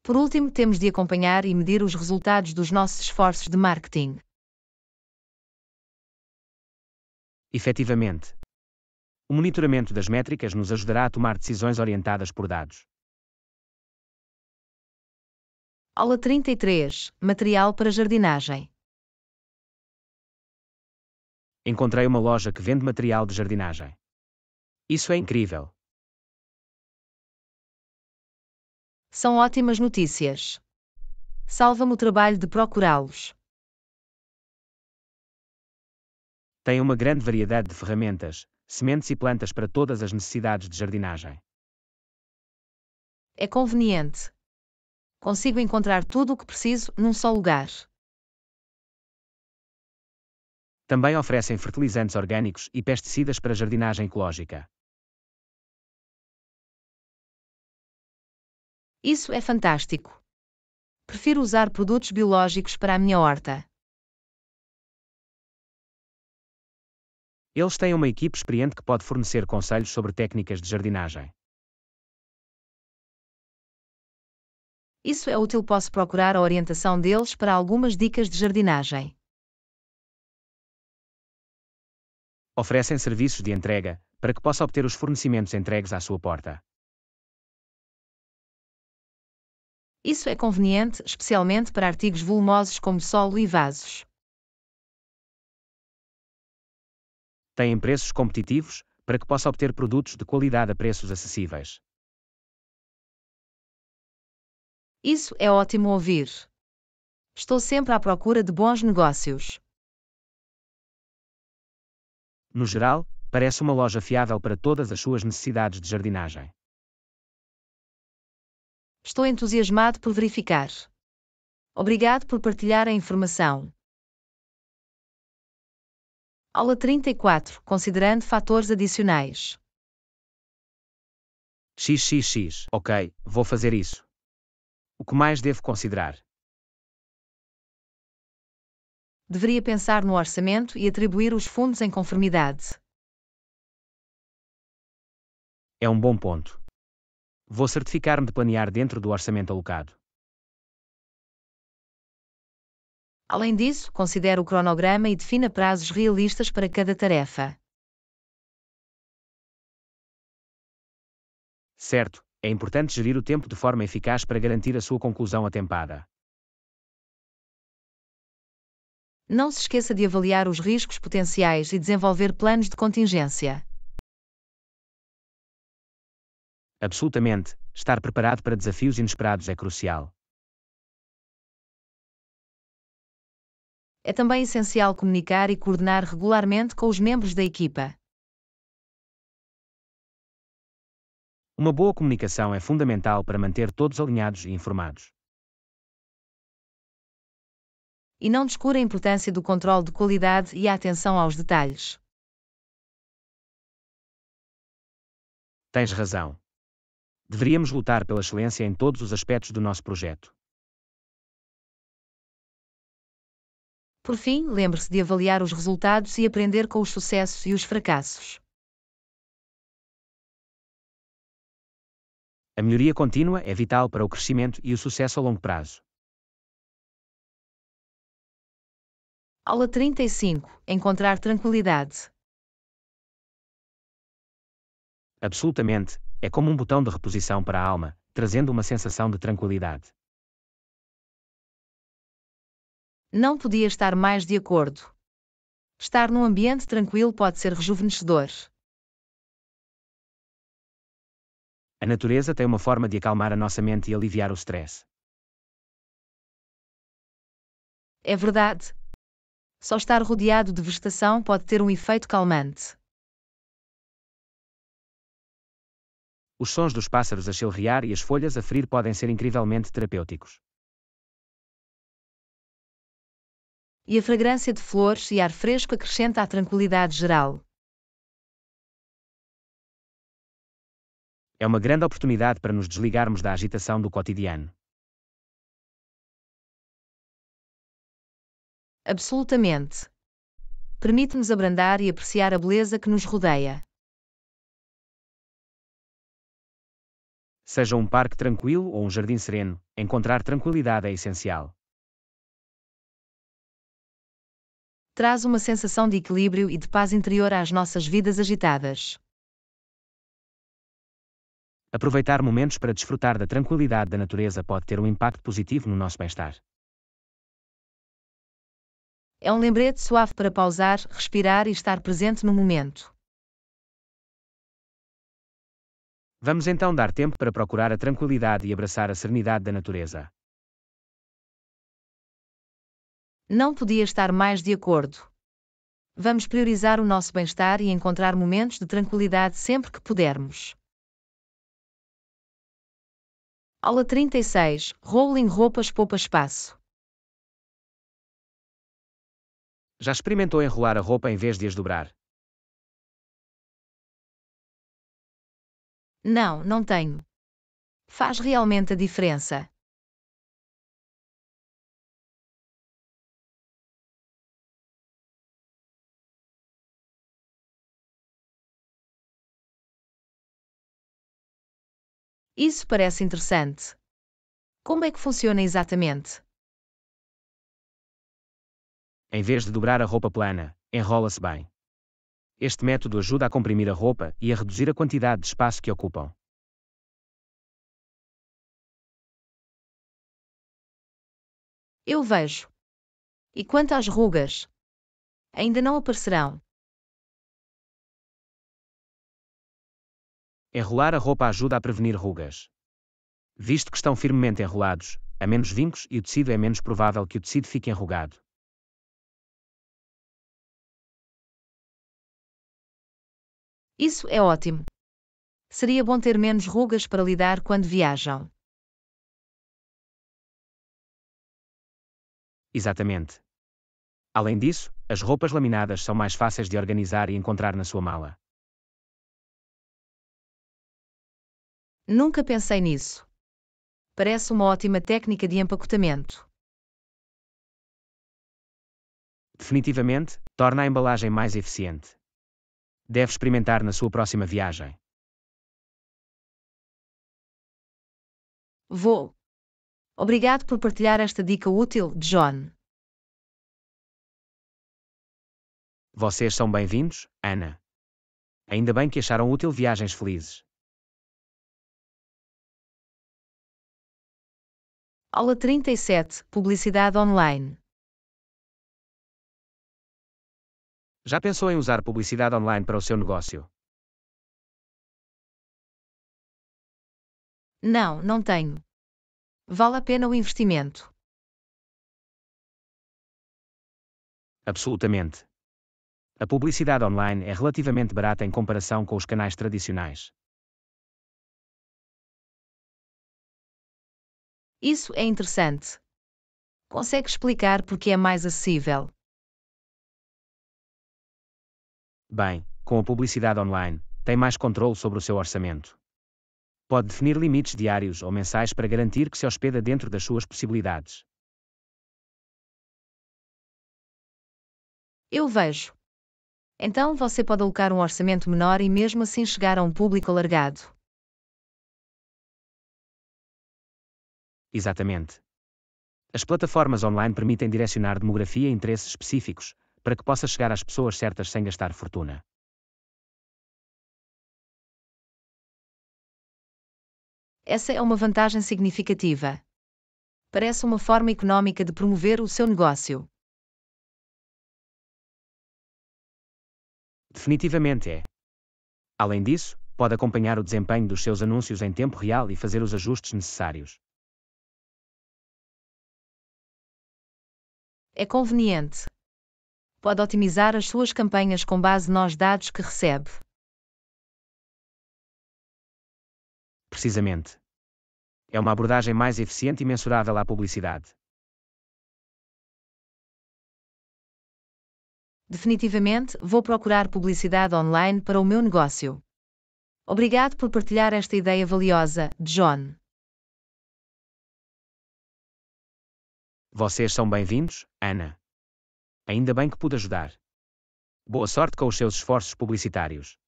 Por último, temos de acompanhar e medir os resultados dos nossos esforços de marketing. Efetivamente. O monitoramento das métricas nos ajudará a tomar decisões orientadas por dados. Aula trinta e três, material para jardinagem. Encontrei uma loja que vende material de jardinagem. Isso é incrível. São ótimas notícias. Salva-me o trabalho de procurá-los. Tem uma grande variedade de ferramentas, sementes e plantas para todas as necessidades de jardinagem. É conveniente. Consigo encontrar tudo o que preciso num só lugar. Também oferecem fertilizantes orgânicos e pesticidas para jardinagem ecológica. Isso é fantástico. Prefiro usar produtos biológicos para a minha horta. Eles têm uma equipe experiente que pode fornecer conselhos sobre técnicas de jardinagem. Isso é útil. Posso procurar a orientação deles para algumas dicas de jardinagem. Oferecem serviços de entrega, para que possa obter os fornecimentos entregues à sua porta. Isso é conveniente, especialmente para artigos volumosos como solo e vasos. Têm preços competitivos, para que possa obter produtos de qualidade a preços acessíveis. Isso é ótimo ouvir. Estou sempre à procura de bons negócios. No geral, parece uma loja fiável para todas as suas necessidades de jardinagem. Estou entusiasmado por verificar. Obrigado por partilhar a informação. Aula trinta e quatro. Considerando fatores adicionais. XXX. Ok, vou fazer isso. O que mais devo considerar? Deveria pensar no orçamento e atribuir os fundos em conformidade. É um bom ponto. Vou certificar-me de planear dentro do orçamento alocado. Além disso, considere o cronograma e defina prazos realistas para cada tarefa. Certo. É importante gerir o tempo de forma eficaz para garantir a sua conclusão atempada. Não se esqueça de avaliar os riscos potenciais e desenvolver planos de contingência. Absolutamente, estar preparado para desafios inesperados é crucial. É também essencial comunicar e coordenar regularmente com os membros da equipa. Uma boa comunicação é fundamental para manter todos alinhados e informados. E não descura a importância do controle de qualidade e a atenção aos detalhes. Tens razão. Deveríamos lutar pela excelência em todos os aspectos do nosso projeto. Por fim, lembre-se de avaliar os resultados e aprender com os sucessos e os fracassos. A melhoria contínua é vital para o crescimento e o sucesso a longo prazo. Aula trinta e cinco. Encontrar tranquilidade. Absolutamente, é como um botão de reposição para a alma, trazendo uma sensação de tranquilidade. Não podia estar mais de acordo. Estar num ambiente tranquilo pode ser rejuvenescedor. A natureza tem uma forma de acalmar a nossa mente e aliviar o stress. É verdade. Só estar rodeado de vegetação pode ter um efeito calmante. Os sons dos pássaros a chilrear e as folhas a ferir podem ser incrivelmente terapêuticos. E a fragrância de flores e ar fresco acrescenta à tranquilidade geral. É uma grande oportunidade para nos desligarmos da agitação do cotidiano. Absolutamente. Permite-nos abrandar e apreciar a beleza que nos rodeia. Seja um parque tranquilo ou um jardim sereno, encontrar tranquilidade é essencial. Traz uma sensação de equilíbrio e de paz interior às nossas vidas agitadas. Aproveitar momentos para desfrutar da tranquilidade da natureza pode ter um impacto positivo no nosso bem-estar. É um lembrete suave para pausar, respirar e estar presente no momento. Vamos então dar tempo para procurar a tranquilidade e abraçar a serenidade da natureza. Não podia estar mais de acordo. Vamos priorizar o nosso bem-estar e encontrar momentos de tranquilidade sempre que pudermos. Aula trinta e seis. Rolo em roupas poupa espaço. Já experimentou enrolar a roupa em vez de as dobrar? Não, não tenho. Faz realmente a diferença. Isso parece interessante. Como é que funciona exatamente? Em vez de dobrar a roupa plana, enrola-se bem. Este método ajuda a comprimir a roupa e a reduzir a quantidade de espaço que ocupam. Eu vejo. E quanto às rugas? Ainda não aparecerão. Enrolar a roupa ajuda a prevenir rugas. Visto que estão firmemente enrolados, há menos vincos e o tecido é menos provável que o tecido fique enrugado. Isso é ótimo. Seria bom ter menos rugas para lidar quando viajam. Exatamente. Além disso, as roupas laminadas são mais fáceis de organizar e encontrar na sua mala. Nunca pensei nisso. Parece uma ótima técnica de empacotamento. Definitivamente, torna a embalagem mais eficiente. Deve experimentar na sua próxima viagem. Vou. Obrigado por partilhar esta dica útil, John. Vocês são bem-vindos, Ana. Ainda bem que acharam útil viagens felizes. Aula trinta e sete, publicidade online. Já pensou em usar publicidade online para o seu negócio? Não, não tenho. Vale a pena o investimento? Absolutamente. A publicidade online é relativamente barata em comparação com os canais tradicionais. Isso é interessante. Consegue explicar porque é mais acessível? Bem, com a publicidade online, tem mais controle sobre o seu orçamento. Pode definir limites diários ou mensais para garantir que se hospeda dentro das suas possibilidades. Eu vejo. Então você pode alocar um orçamento menor e mesmo assim chegar a um público alargado. Exatamente. As plataformas online permitem direcionar demografia e interesses específicos, para que possa chegar às pessoas certas sem gastar fortuna. Essa é uma vantagem significativa. Parece uma forma económica de promover o seu negócio. Definitivamente é. Além disso, pode acompanhar o desempenho dos seus anúncios em tempo real e fazer os ajustes necessários. É conveniente. Pode otimizar as suas campanhas com base nos dados que recebe. Precisamente. É uma abordagem mais eficiente e mensurável à publicidade. Definitivamente, vou procurar publicidade online para o meu negócio. Obrigado por partilhar esta ideia valiosa, John. Vocês são bem-vindos, Ana. Ainda bem que pude ajudar. Boa sorte com os seus esforços publicitários.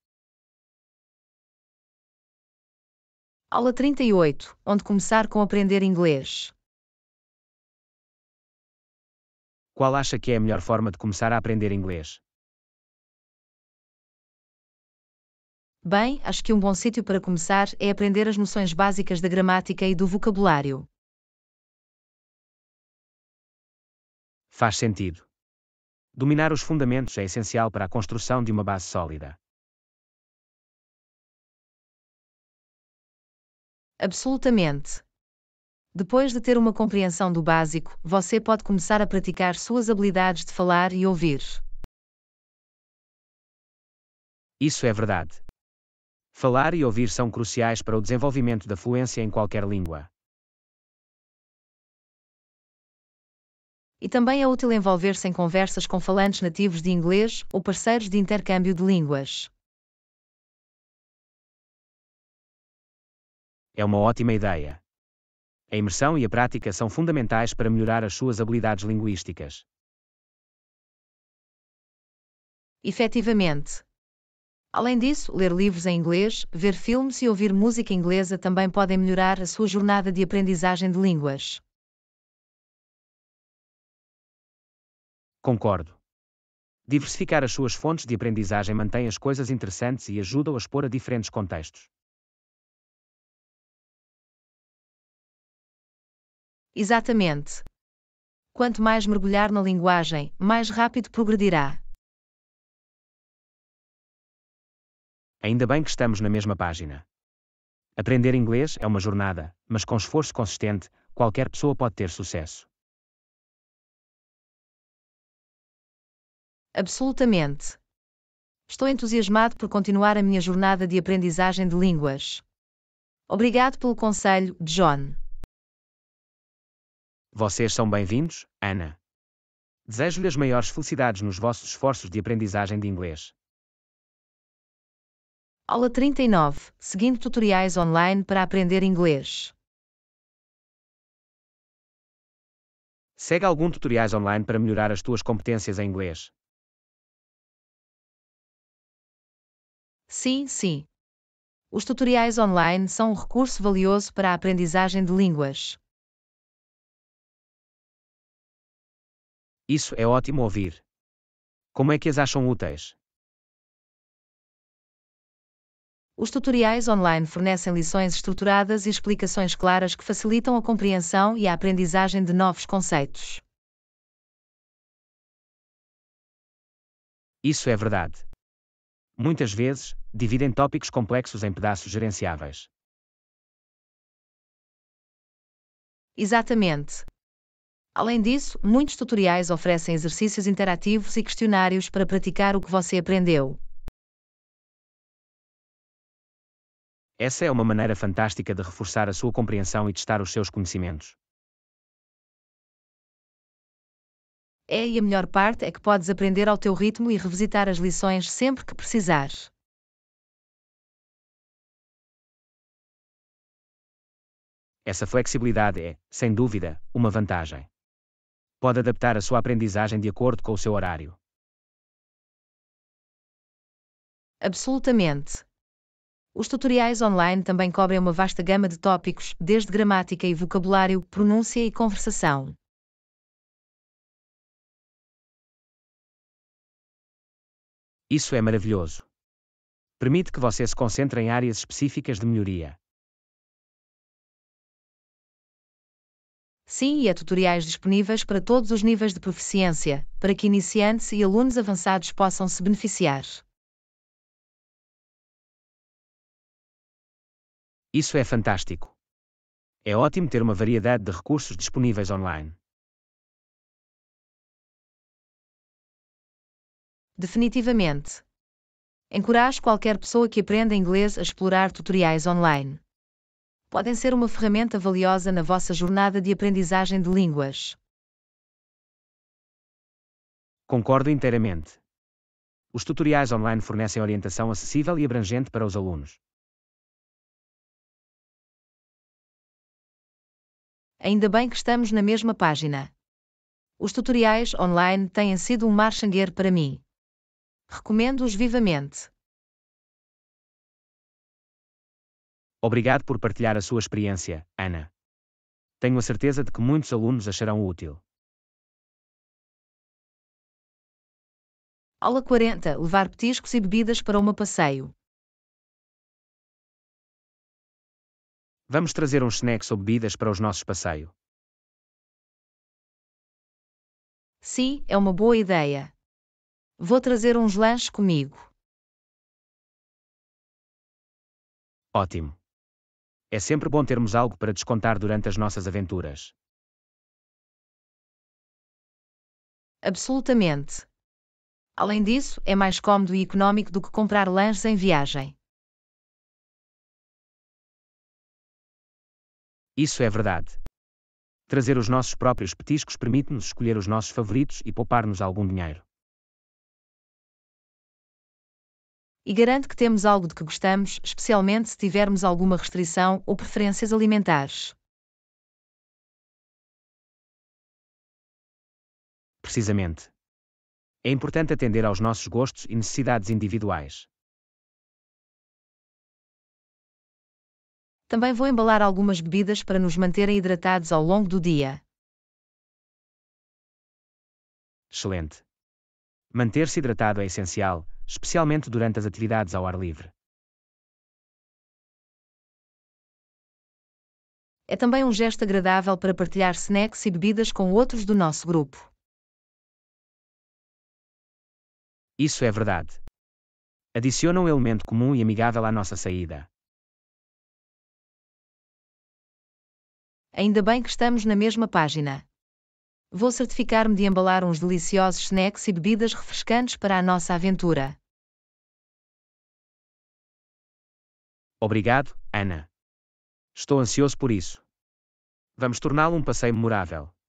Aula trinta e oito, onde começar com aprender inglês. Qual acha que é a melhor forma de começar a aprender inglês? Bem, acho que um bom sítio para começar é aprender as noções básicas da gramática e do vocabulário. Faz sentido. Dominar os fundamentos é essencial para a construção de uma base sólida. Absolutamente. Depois de ter uma compreensão do básico, você pode começar a praticar suas habilidades de falar e ouvir. Isso é verdade. Falar e ouvir são cruciais para o desenvolvimento da fluência em qualquer língua. E também é útil envolver-se em conversas com falantes nativos de inglês ou parceiros de intercâmbio de línguas. É uma ótima ideia. A imersão e a prática são fundamentais para melhorar as suas habilidades linguísticas. Efetivamente. Além disso, ler livros em inglês, ver filmes e ouvir música inglesa também podem melhorar a sua jornada de aprendizagem de línguas. Concordo. Diversificar as suas fontes de aprendizagem mantém as coisas interessantes e ajuda-o a expor a diferentes contextos. Exatamente. Quanto mais mergulhar na linguagem, mais rápido progredirá. Ainda bem que estamos na mesma página. Aprender inglês é uma jornada, mas com esforço consistente, qualquer pessoa pode ter sucesso. Absolutamente. Estou entusiasmado por continuar a minha jornada de aprendizagem de línguas. Obrigado pelo conselho, John. Vocês são bem-vindos, Ana. Desejo-lhe as maiores felicidades nos vossos esforços de aprendizagem de inglês. Aula trinta e nove. Seguindo tutoriais online para aprender inglês. Segue algum tutoriais online para melhorar as tuas competências em inglês? Sim, sim. Os tutoriais online são um recurso valioso para a aprendizagem de línguas. Isso é ótimo ouvir. Como é que as acham úteis? Os tutoriais online fornecem lições estruturadas e explicações claras que facilitam a compreensão e a aprendizagem de novos conceitos. Isso é verdade. Muitas vezes, dividem tópicos complexos em pedaços gerenciáveis. Exatamente. Além disso, muitos tutoriais oferecem exercícios interativos e questionários para praticar o que você aprendeu. Essa é uma maneira fantástica de reforçar a sua compreensão e testar os seus conhecimentos. É, e a melhor parte é que podes aprender ao teu ritmo e revisitar as lições sempre que precisar. Essa flexibilidade é, sem dúvida, uma vantagem. Pode adaptar a sua aprendizagem de acordo com o seu horário. Absolutamente. Os tutoriais online também cobrem uma vasta gama de tópicos, desde gramática e vocabulário, pronúncia e conversação. Isso é maravilhoso. Permite que você se concentre em áreas específicas de melhoria. Sim, e há tutoriais disponíveis para todos os níveis de proficiência, para que iniciantes e alunos avançados possam se beneficiar. Isso é fantástico. É ótimo ter uma variedade de recursos disponíveis online. Definitivamente. Encorajo qualquer pessoa que aprenda inglês a explorar tutoriais online. Podem ser uma ferramenta valiosa na vossa jornada de aprendizagem de línguas. Concordo inteiramente. Os tutoriais online fornecem orientação acessível e abrangente para os alunos. Ainda bem que estamos na mesma página. Os tutoriais online têm sido um mar sangueiro para mim. Recomendo-os vivamente. Obrigado por partilhar a sua experiência, Ana. Tenho a certeza de que muitos alunos acharão útil. Aula quarenta. Levar petiscos e bebidas para um passeio. Vamos trazer uns snacks ou bebidas para os nossos passeios. Sim, é uma boa ideia. Vou trazer uns lanches comigo. Ótimo. É sempre bom termos algo para descontar durante as nossas aventuras. Absolutamente. Além disso, é mais cómodo e econômico do que comprar lanches em viagem. Isso é verdade. Trazer os nossos próprios petiscos permite-nos escolher os nossos favoritos e poupar-nos algum dinheiro. E garanto que temos algo de que gostamos, especialmente se tivermos alguma restrição ou preferências alimentares. Precisamente. É importante atender aos nossos gostos e necessidades individuais. Também vou embalar algumas bebidas para nos manterem hidratados ao longo do dia. Excelente. Manter-se hidratado é essencial, especialmente durante as atividades ao ar livre. É também um gesto agradável para partilhar snacks e bebidas com outros do nosso grupo. Isso é verdade. Adiciona um elemento comum e amigável à nossa saída. Ainda bem que estamos na mesma página. Vou certificar-me de embalar uns deliciosos snacks e bebidas refrescantes para a nossa aventura. Obrigado, Ana. Estou ansioso por isso. Vamos torná-lo um passeio memorável.